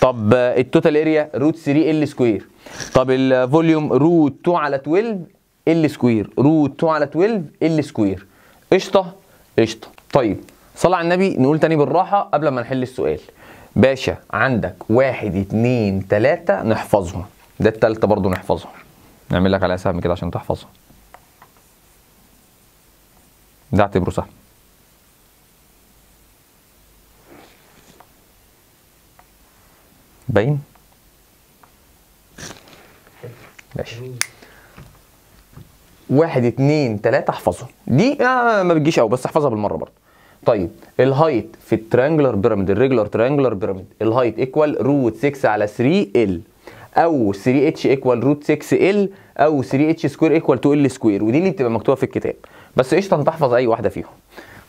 طب التوتال اريا روت ثلاثة ال سكوير. طب الفوليوم روت اتنين على اتناشر ال سكوير، روت اتنين على اتناشر ال سكوير. قشطه قشطه. طيب صلى على النبي. نقول تاني بالراحه قبل ما نحل السؤال. باشا عندك واحد اتنين تلاته نحفظهم، ده التالته برضو نحفظها، نعمل لك عليها سهم كده عشان تحفظها، ده اعتبره سهم. باين؟ ماشي. واحد اتنين تلاته احفظهم، دي آه ما بتجيش قوي بس احفظها بالمره برضو. طيب الهايت في التريانجلر بيراميد، الريجولار تريانجلر بيراميد، الهايت ايكوال روت ستة على ثلاثة ال، او ثلاثة اتش ايكوال روت ستة ال، او ثلاثة اتش سكوير ايكوال اتنين ال سكوير، ودي اللي بتبقى مكتوبه في الكتاب، بس قشطه تحفظ اي واحده فيهم.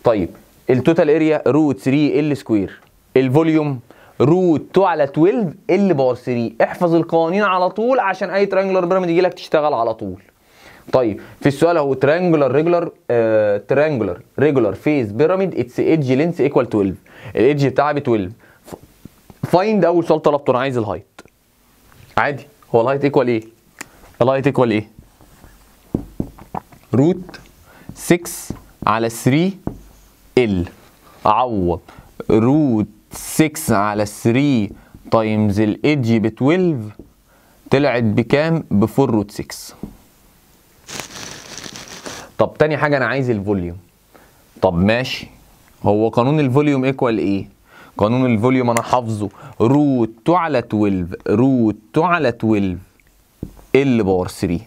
طيب التوتال اريا روت ثلاثة ال سكوير، الفوليوم روت اتنين على اتناشر ال باور ثلاثة. احفظ القوانين على طول عشان اي تريانجلر بيراميد يجي لك تشتغل على طول. طيب في السؤال اهو تريانجلر ريجولار آه تريانجلر ريجولار فيز بيراميد اتس ايدج لينس ايكوال اتناشر، الايدج بتاعها ب اتناشر. فايند اول سؤال طلبته، انا عايز الهايت. عادي، هو الهايت ايكوال ايه؟ الهايت ايكوال ايه؟ روت ستة على ثلاثة ال، اعوض روت ستة على ثلاثة تايمز الايدج ب اتناشر، طلعت بكام؟ ب اربعة روت ستة. طب تاني حاجة أنا عايز الفوليوم. طب ماشي، هو قانون الفوليوم إيكوال إيه؟ قانون الفوليوم أنا حافظه روت اتنين على اتناشر روت اتنين على اتناشر ال باور ثلاثة.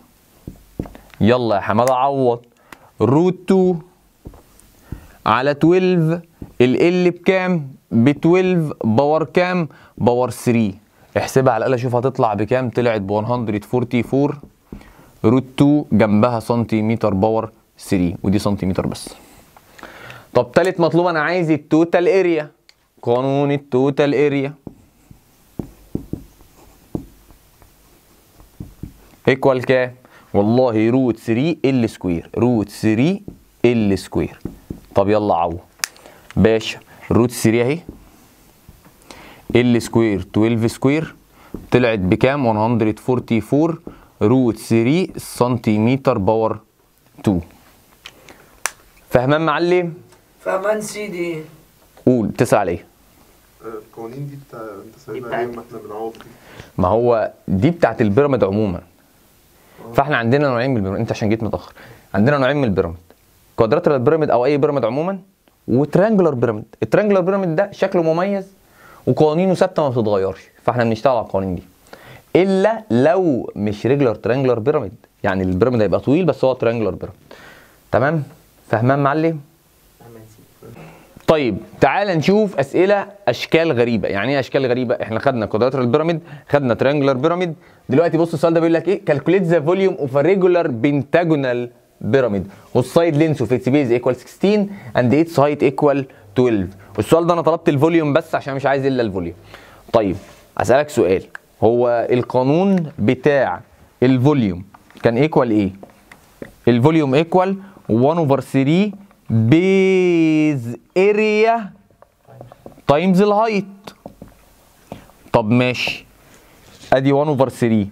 يلا يا حمادة عوض روت اتنين على اتناشر ال بكام؟ ب اتناشر باور كام؟ باور ثلاثة. احسبها على الآلة شوف هتطلع بكام؟ طلعت ب مية واربعة واربعين روت اتنين جنبها سنتيمتر باور ثلاثة، ودي سنتيمتر بس. طب تالت مطلوب انا عايز التوتال اريا، قانون التوتال اريا ايكوال كام؟ والله روت ثلاثة ال سكوير، روت ثلاثة ال سكوير. طب يلا عوض باشا روت ثلاثة اهي ال سكوير اتناشر سكوير، طلعت بكام؟ مية واربعة واربعين روت ثلاثة سنتيمتر باور اتنين. فاهمان معلم؟ فاهمان سيدي. قول تسأل عليا. القوانين دي بتاع انت سايبها عليهم احنا بنعوض دي. ما هو دي بتاعت البيراميد عموما. أوه. فاحنا عندنا نوعين من البيراميد، انت عشان جيت متأخر. عندنا نوعين من البيراميد. كوادراترال بيراميد او اي بيراميد عموما، وترانجلر بيراميد. الترانجلر بيراميد ده شكله مميز وقوانينه ثابته ما بتتغيرش، فاحنا بنشتغل على القوانين دي. الا لو مش ريجولار تريانجلر بيراميد، يعني البيراميد هيبقى طويل بس هو تريانجلر بيراميد. تمام؟ فاهمان معلم؟ طيب تعال نشوف اسئله اشكال غريبه. يعني ايه اشكال غريبه؟ احنا خدنا كوادراترال بيراميد، خدنا تريانجلر بيراميد، دلوقتي بص السؤال ده بيقول لك ايه؟ كالكوليت ذا فوليوم اوف ريجولار بنتاجونال بيراميد والسايد لينث اوف اتس بيز ايكوال ستاشر اند اتس هايت ايكوال اتناشر. والسؤال ده انا طلبت الفوليوم بس عشان مش عايز الا الفوليوم. طيب اسالك سؤال، هو القانون بتاع الفوليوم كان ايكوال ايه؟ الفوليوم ايكوال واحد اوفر ثلاثة بيز اريا تايمز الهايت. طب ماشي، ادي واحد اوفر ثلاثة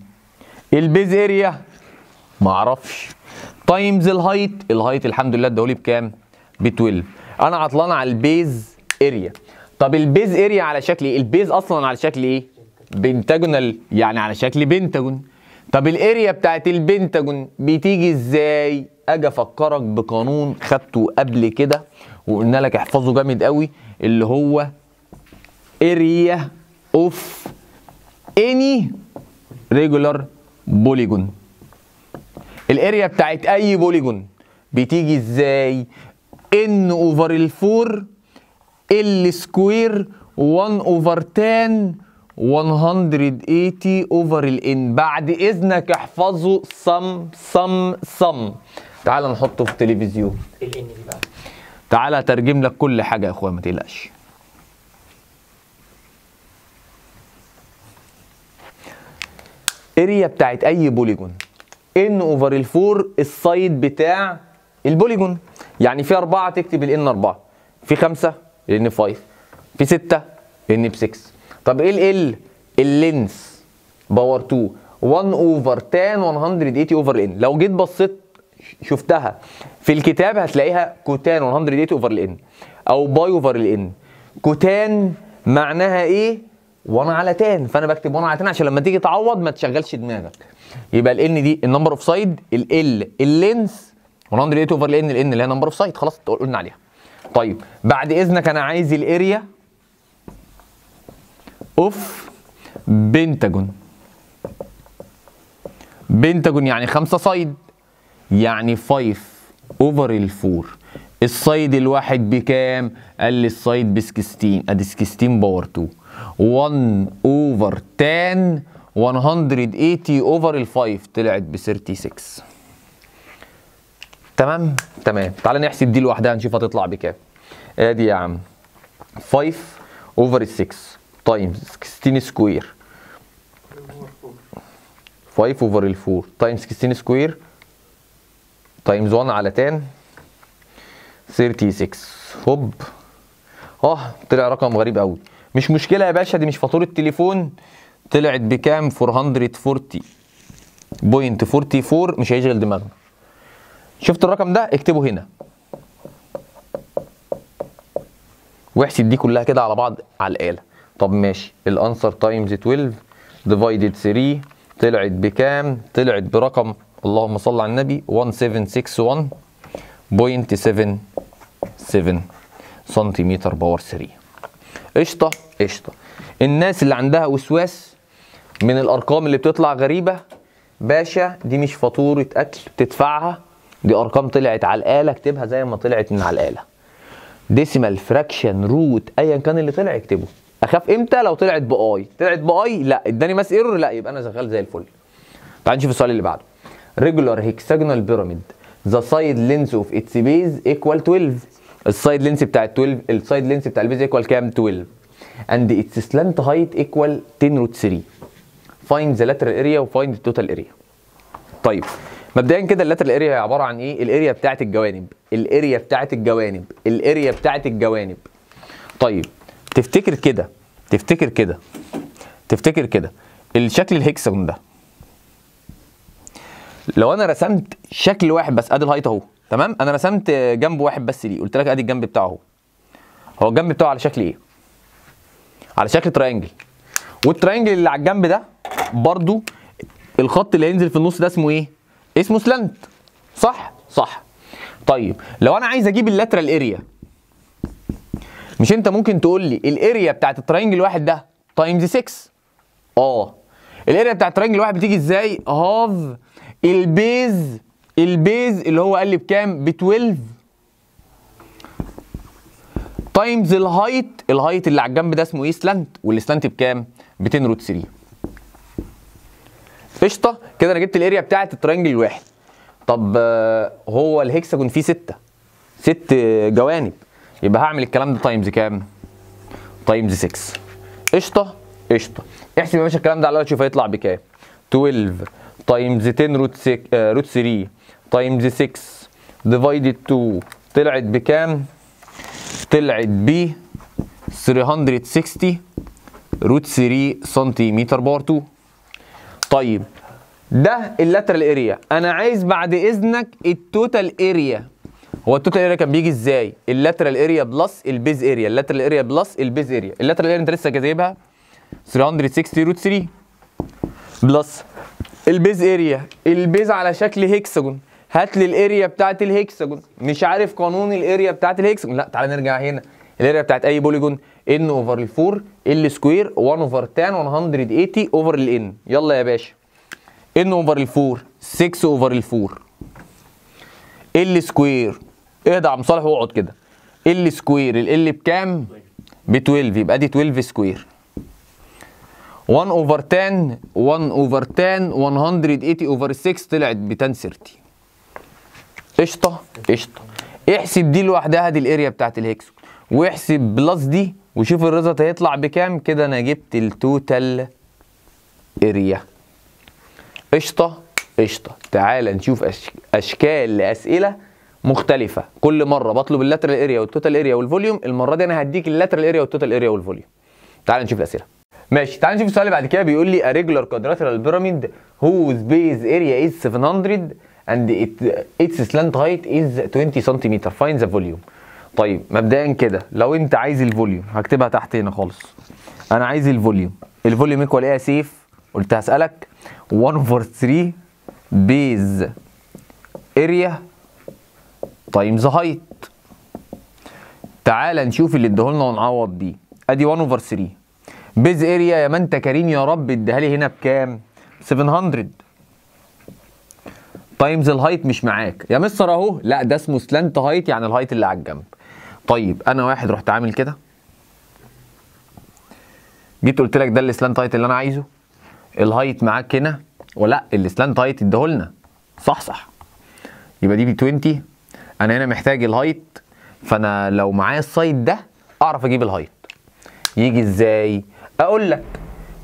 البيز اريا معرفش تايمز الهايت، الهايت الحمد لله اداهولي بكام؟ ب اتناشر. انا عطلان على البيز اريا. طب البيز اريا على شكل ايه؟ البيز اصلا على شكل ايه؟ بنتاجونال، يعني على شكل بنتاجون. طب الاريا بتاعت البنتاجون بتيجي ازاي؟ اجي افكرك بقانون خدته قبل كده وقلنا لك احفظه جامد قوي، اللي هو اريا اوف اني ريجولار بوليجون. الاريا بتاعت اي بوليجون بتيجي ازاي؟ ان اوفر الفور ال سكوير واحد اوفر تان مية وتمانين اوفر الان. بعد اذنك احفظه صم صم صم. تعالى نحطه في التلفزيون. الان دي بقى تعالى اترجم لك كل حاجه يا اخويا ما تقلقش. اريا بتاعت اي بوليجون ان اوفر الفور السايد بتاع البوليجون، يعني في اربعه تكتب الان اربعه، في خمسه الان خمسة، في ستة الان بستة. طب ايه ال؟ اللينس باور اتنين واحد اوفر تان مية وتمانين اوفر الان. لو جيت بصيت شفتها في الكتاب هتلاقيها كوتان مية وتمانين اوفر الان او باي اوفر الان. كوتان معناها ايه؟ وانا على تان، فانا بكتب وانا على تان عشان لما تيجي تعوض ما تشغلش دماغك. يبقى الان دي النمبر اوف سايد، ال اللينس مية وتمانين اوفر الان، الان اللي هي نمبر اوف سايد خلاص قلنا عليها. طيب بعد اذنك انا عايز الاريا اوف بنتاجون. بنتاجون يعني خمسة سايد، يعني خمسة اوفر ال أربعة. السايد الواحد بكام؟ قال لي السايد ب ستاشر، ادي ستاشر باور اتنين، واحد اوفر تان مية وتمانين اوفر ال خمسة، طلعت ب ستة وتلاتين. تمام تمام. تعالى نحسب دي لوحدها نشوف هتطلع بكام. ادي يا عم خمسة اوفر ال ستة تايمز ستاشر سكوير، خمسة اوفر ال أربعة تايمز ستاشر سكوير تايمز واحد على تان ستة وتلاتين. هوب اه طلع رقم غريب قوي، مش مشكله يا باشا، دي مش فاتوره التليفون. طلعت بكام؟ أربعمية واربعين فاصلة اربعة واربعين. مش هيشغل دماغنا. شفت الرقم ده؟ اكتبه هنا واحسب دي كلها كده على بعض على الاله. طب ماشي، الانسر تايمز اتناشر ديفايدد تلاتة طلعت بكام؟ طلعت برقم اللهم صل على النبي سبعتاشر ستة وستين فاصلة سبعة وسبعين سنتيمتر باور تلاتة. قشطه قشطه. الناس اللي عندها وسواس من الارقام اللي بتطلع غريبه، باشا دي مش فاتوره اكل تدفعها، دي ارقام طلعت على الاله، اكتبها زي ما طلعت من على الاله. ديسيمال فراكشن روت ايا كان اللي طلع اكتبه. اخاف امتى؟ لو طلعت باي، طلعت باي لا اداني ماس ايرور، لا يبقى انا شغال زي الفل. تعال نشوف السؤال اللي بعده. ريجولار هيكساجونال بيراميد ذا سايد لينث اوف اتس بيز ايكوال اتناشر. السايد لينث بتاع اتناشر، السايد لينث بتاع البيز ايكوال كام؟ اتناشر. اند اتس سلانت هايت ايكوال عشرة روت تلاتة. فايند ذا لاترال اريا وفايند التوتال اريا. طيب مبدئيا كده اللاترال اريا هي عباره عن ايه؟ الاريا بتاعه الجوانب، الاريا بتاعه الجوانب، الاريا بتاعه الجوانب. طيب تفتكر كده تفتكر كده تفتكر كده الشكل الهكساجون ده لو انا رسمت شكل واحد بس، ادي الهايت اهو، تمام؟ انا رسمت جنب واحد بس ليه، قلت لك ادي الجنب بتاعه اهو. هو الجنب بتاعه على شكل ايه؟ على شكل تراينجل، والتراينجل اللي على الجنب ده برضو الخط اللي هينزل في النص ده اسمه ايه؟ اسمه سلانت، صح؟ صح. طيب لو انا عايز اجيب اللاترال اريا، مش انت ممكن تقول لي الاريا بتاعت التراينجل الواحد ده تايمز ستة؟ اه. الاريا بتاعت التراينجل الواحد بتيجي ازاي؟ هاف البيز البيز اللي هو قال لي بكام؟ ب اتناشر تايمز الهايت، الهايت اللي على الجنب ده اسمه ايه؟ سلانت، والسلانت بكام؟ ب عشرة روت تلاتة. قشطه كده، انا جبت الاريا بتاعت التراينجل الواحد. طب هو الهكساجون فيه ستة ست جوانب، يبقى هعمل الكلام ده تايمز كام؟ تايمز ستة. قشطه قشطه. احسب يا باشا الكلام ده على الاول تشوف هيطلع بكام. اتناشر تايمز عشرة روت ستة آه روت تلاتة تايمز ستة ديفايدد اتنين طلعت بكام؟ طلعت ب تلتمية وستين روت تلاتة سنتيمتر باور اتنين. طيب ده اللاترال اريا، انا عايز بعد اذنك التوتال اريا. هو التوتال اريا كان بيجي ازاي؟ اللاترال اريا بلس البيز اريا، اللاترال اريا بلس البيز اريا. اللاترال اريا انت لسه جايبها تلتمية وستين روت تلاتة بلس البيز اريا، البيز على شكل هكساجون، هات لي الاريا بتاعت الهكساجون. مش عارف قانون الاريا بتاعت الهكساجون، لا تعالى نرجع هنا. الاريا بتاعت اي بوليجون؟ ان اوفر ال أربعة ال سكوير واحد اوفر تان مية وتمانين اوفر ال ان. يلا يا باشا، ان اوفر ال أربعة ستة اوفر ال أربعة ال سكوير، اهدى يا عم صالح واقعد كده. ال سكوير ال ال بكام؟ ب اتناشر، يبقى دي اتناشر سكوير واحد اوفر تان واحد اوفر تان مية وتمانين اوفر ستة طلعت ب عشرة تلاتين. قشطه قشطه. احسب دي لوحدها، دي الاريا بتاعت الهكساجون، واحسب بلس دي وشوف الريزلت هيطلع بكام. كده انا جبت التوتال اريا. قشطه قشطه. تعالى نشوف أشك... اشكال لاسئله مختلفه. كل مره بطلب اللاترال اريا والتوتال اريا والفوليوم، المره دي انا هديك اللاترال اريا والتوتال اريا والفوليوم. تعالى نشوف الاسئله. ماشي. تعال نشوف السؤال اللي بعد كده. بيقول لي اريجولار كوادراترال بيراميد هوز بيز اريا از سبعمية اند اتس سلانت هايت از عشرين سنتيمتر، فاين ذا فوليوم. طيب مبدئيا كده لو انت عايز الفوليوم هكتبها تحت هنا خالص، انا عايز الفوليوم. الفوليوم ايكوال ايه يا سيف؟ قلت هسألك واحد اوفر تلاتة بيز اريا تايمز هايت. تعال نشوف اللي اداهولنا ونعوض بيه. ادي واحد اوفر تلاتة بيز اريا، يا ما انت كريم يا رب، اديها لي هنا بكام؟ سبعمية تايمز الهايت مش معاك يا مستر اهو، لا ده اسمه سلانت هايت، يعني الهايت اللي على الجنب. طيب انا واحد رحت عامل كده، جيت قلت لك ده السلانت هايت اللي انا عايزه، الهايت معاك هنا ولا السلانت هايت اداهولنا صح صح، يبقى دي ب عشرين. انا هنا محتاج الهايت، فانا لو معايا السايد ده اعرف اجيب الهايت. يجي ازاي؟ اقول لك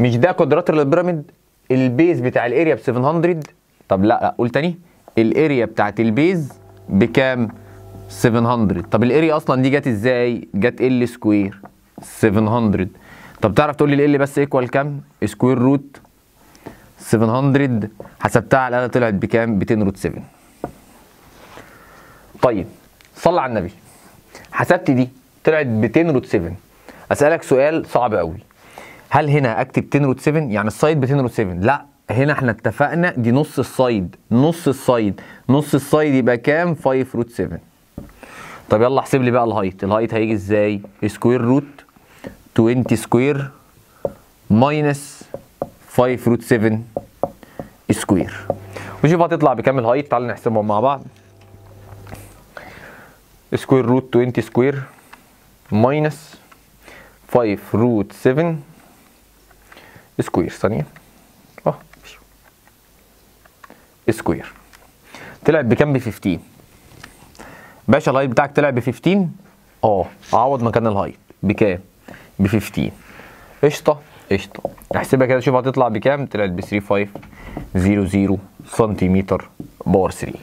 مش ده كوادراترال البيراميد، البيز بتاع الاريا ب سبعمية. طب لا لا قول تاني، الاريا بتاعت البيز بكام؟ سبعمية. طب الاريا اصلا دي جت ازاي؟ جت ال سكوير سبعمية. طب تعرف تقول لي ال بس ايكوال كام؟ سكوير روت سبعمية، حسبتها على الاقل طلعت بكام؟ مئتين روت سبعة. طيب صلى على النبي، حسبت دي طلعت مئتين روت سبعة. اسالك سؤال صعب قوي، هل هنا اكتب مئتين روت سبعة يعني السايد مئتين روت سبعة؟ لا، هنا احنا اتفقنا دي نص السايد، نص السايد نص السايد يبقى كام؟ خمسة روت سبعة. طب يلا احسب لي بقى الهايت. الهايت هيجي ازاي؟ سكوير روت عشرين سكوير ماينس خمسة روت سبعة سكوير، ونشوف هتطلع بكام الهايت. تعالوا نحسبهم مع بعض. سكوير روت عشرين سكوير ماينس خمسة روت سبعة سكوير، ثانية اه سكوير، طلعت بكام؟ ب خمستاشر. باشا الهايت بتاعك طلع ب خمستاشر، اه عوض مكان الهايت بكام؟ ب خمستاشر. قشطة قشطة، احسبها كده شوف هتطلع بكام. طلعت ب تلاتة آلاف وخمسمية سنتيمتر باور تلاتة.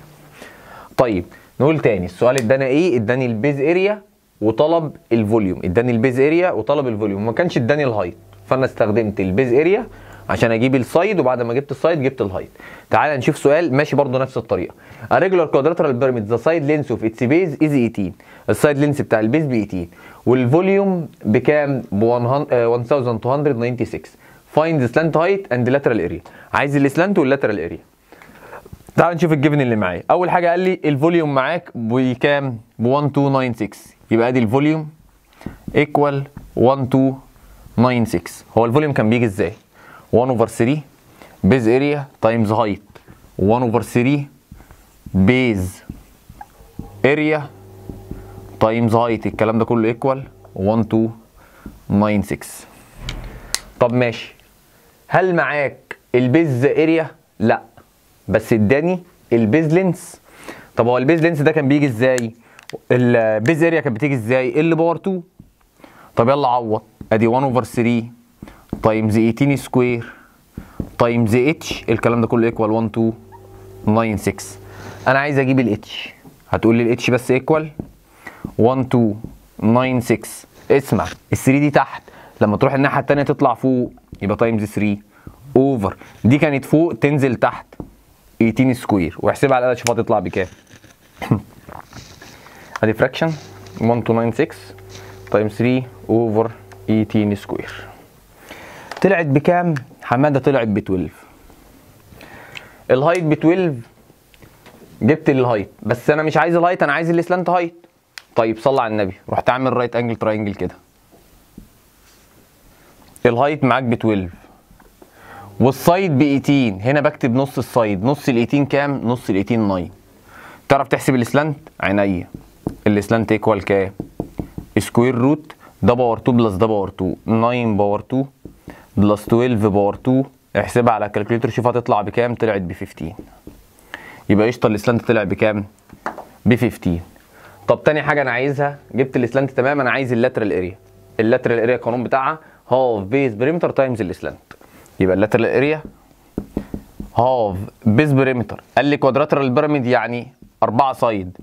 طيب نقول تاني السؤال ادانا ايه؟ اداني البيز اريا وطلب الفوليوم، اداني البيز اريا وطلب الفوليوم، ما كانش اداني الهايت، فانا استخدمت البيز اريا عشان اجيب السايد، وبعد ما جبت السايد جبت الهايت. تعال نشوف سؤال ماشي برضه نفس الطريقه. اريجولار كوادراترال بيراميد ذا سايد لينس اوف اتس بيز از تمنتاشر، السايد لينس بتاع البيز ب تمنتاشر، والفوليوم بكام؟ ب واحد ألف ومئتين وستة وتسعين. فايند ذا سلانت هايت اند لاترال اريا، عايز السلانت واللاترال اريا. تعال نشوف الجيفن اللي معايا. اول حاجه قال لي الفوليوم معاك بكام؟ ب واحد ألف ومئتين وستة وتسعين، يبقى ادي الفوليوم ايكوال واحد ألف ومئتين وستة وتسعين. هو الفوليوم كان بيجي ازاي؟ واحد over تلاتة base area times height، واحد over تلاتة base area times height، الكلام ده كله equal واحد ألف ومئتين وستة وتسعين. طب ماشي، هل معاك البيز اريا؟ لا، بس اداني البيز لينس. طب هو البيز لينس ده كان بيجي ازاي؟ البيز اريا كانت بتيجي ازاي؟ ال باور اتنين. طب يلا عوض، ادي واحد over تلاتة تايمز تمنتاشر سكوير تايمز اتش، الكلام ده كله ايكوال واحد ألف ومئتين وستة وتسعين. انا عايز اجيب الاتش، هتقول لي الاتش بس ايكوال واحد ألف ومئتين وستة وتسعين. اسمع، ال تلاتة دي تحت، لما تروح الناحيه الثانيه تطلع فوق، يبقى تايمز تلاتة اوفر دي كانت فوق تنزل تحت تمنتاشر سكوير، واحسبها على الاقل شوف هتطلع بكام. ادي فراكشن واحد ألف ومئتين وستة وتسعين تايمز تلاتة اوفر تمنتاشر سكوير، طلعت بكام؟ حماده طلعت ب اتناشر. الهايت ب اتناشر، جبت الهايت، بس انا مش عايز الهايت، انا عايز السلانت هايت. طيب صلى على النبي، رحت اعمل رايت انجل تراينجل كده، الهايت معاك ب اتناشر والسايد ب تمنتاشر، هنا بكتب نص السايد، نص ال تمنتاشر كام؟ نص ال تمنتاشر تسعة. تعرف تحسب السلانت؟ عينيا، السلانت ايكوال كام؟ سكوير روت ده باور اتنين بلس ده باور اتنين، تسعة باور اتنين بلس اتناشر باور اتنين، احسبها على الكالكوليتر شوف هتطلع بكام. طلعت ب خمستاشر، يبقى قشطه السلانت طلع بكام؟ ب خمستاشر. طب تاني حاجه انا عايزها، جبت السلانت تمام، انا عايز اللاترال اريا. اللاترال اريا القانون بتاعها هاف بيز بريمتر تايمز السلانت، يبقى اللاترال اريا هاف بيز بريمتر. قال لي كوادراترال بيراميد يعني اربعة سايد،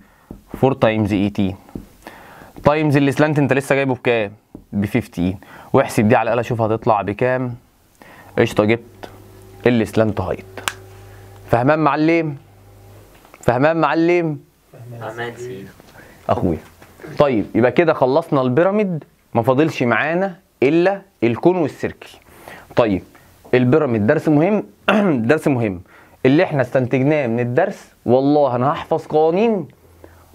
اربعة تايمز تمنتاشر تايمز السلانت انت لسه جايبه بكام؟ ب خمستاشر، واحسب دي على الاقل اشوف هتطلع بكام. قشطه، جبت السلانت هايت. فهمان معلم فهمان معلم اخويا. طيب يبقى كده خلصنا البيراميد، ما فاضلش معانا الا الكون والسيركل. طيب البيراميد درس مهم درس مهم اللي احنا استنتجناه من الدرس. والله انا هحفظ قوانين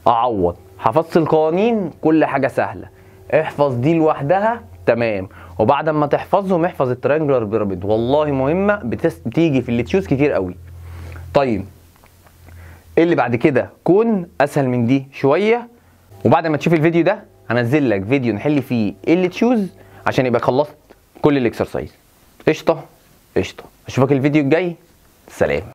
اعوض، حفظت القوانين كل حاجه سهله. احفظ دي لوحدها تمام، وبعد ما تحفظهم احفظ التريانجلر بيراميد، والله مهمه بتيجي في الليتشوز كتير قوي. طيب اللي بعد كده كون اسهل من دي شويه، وبعد ما تشوف الفيديو ده هنزل لك فيديو نحل فيه الليتشوز عشان يبقى خلصت كل الاكسرسايز. قشطه قشطه، اشوفك الفيديو الجاي، سلام.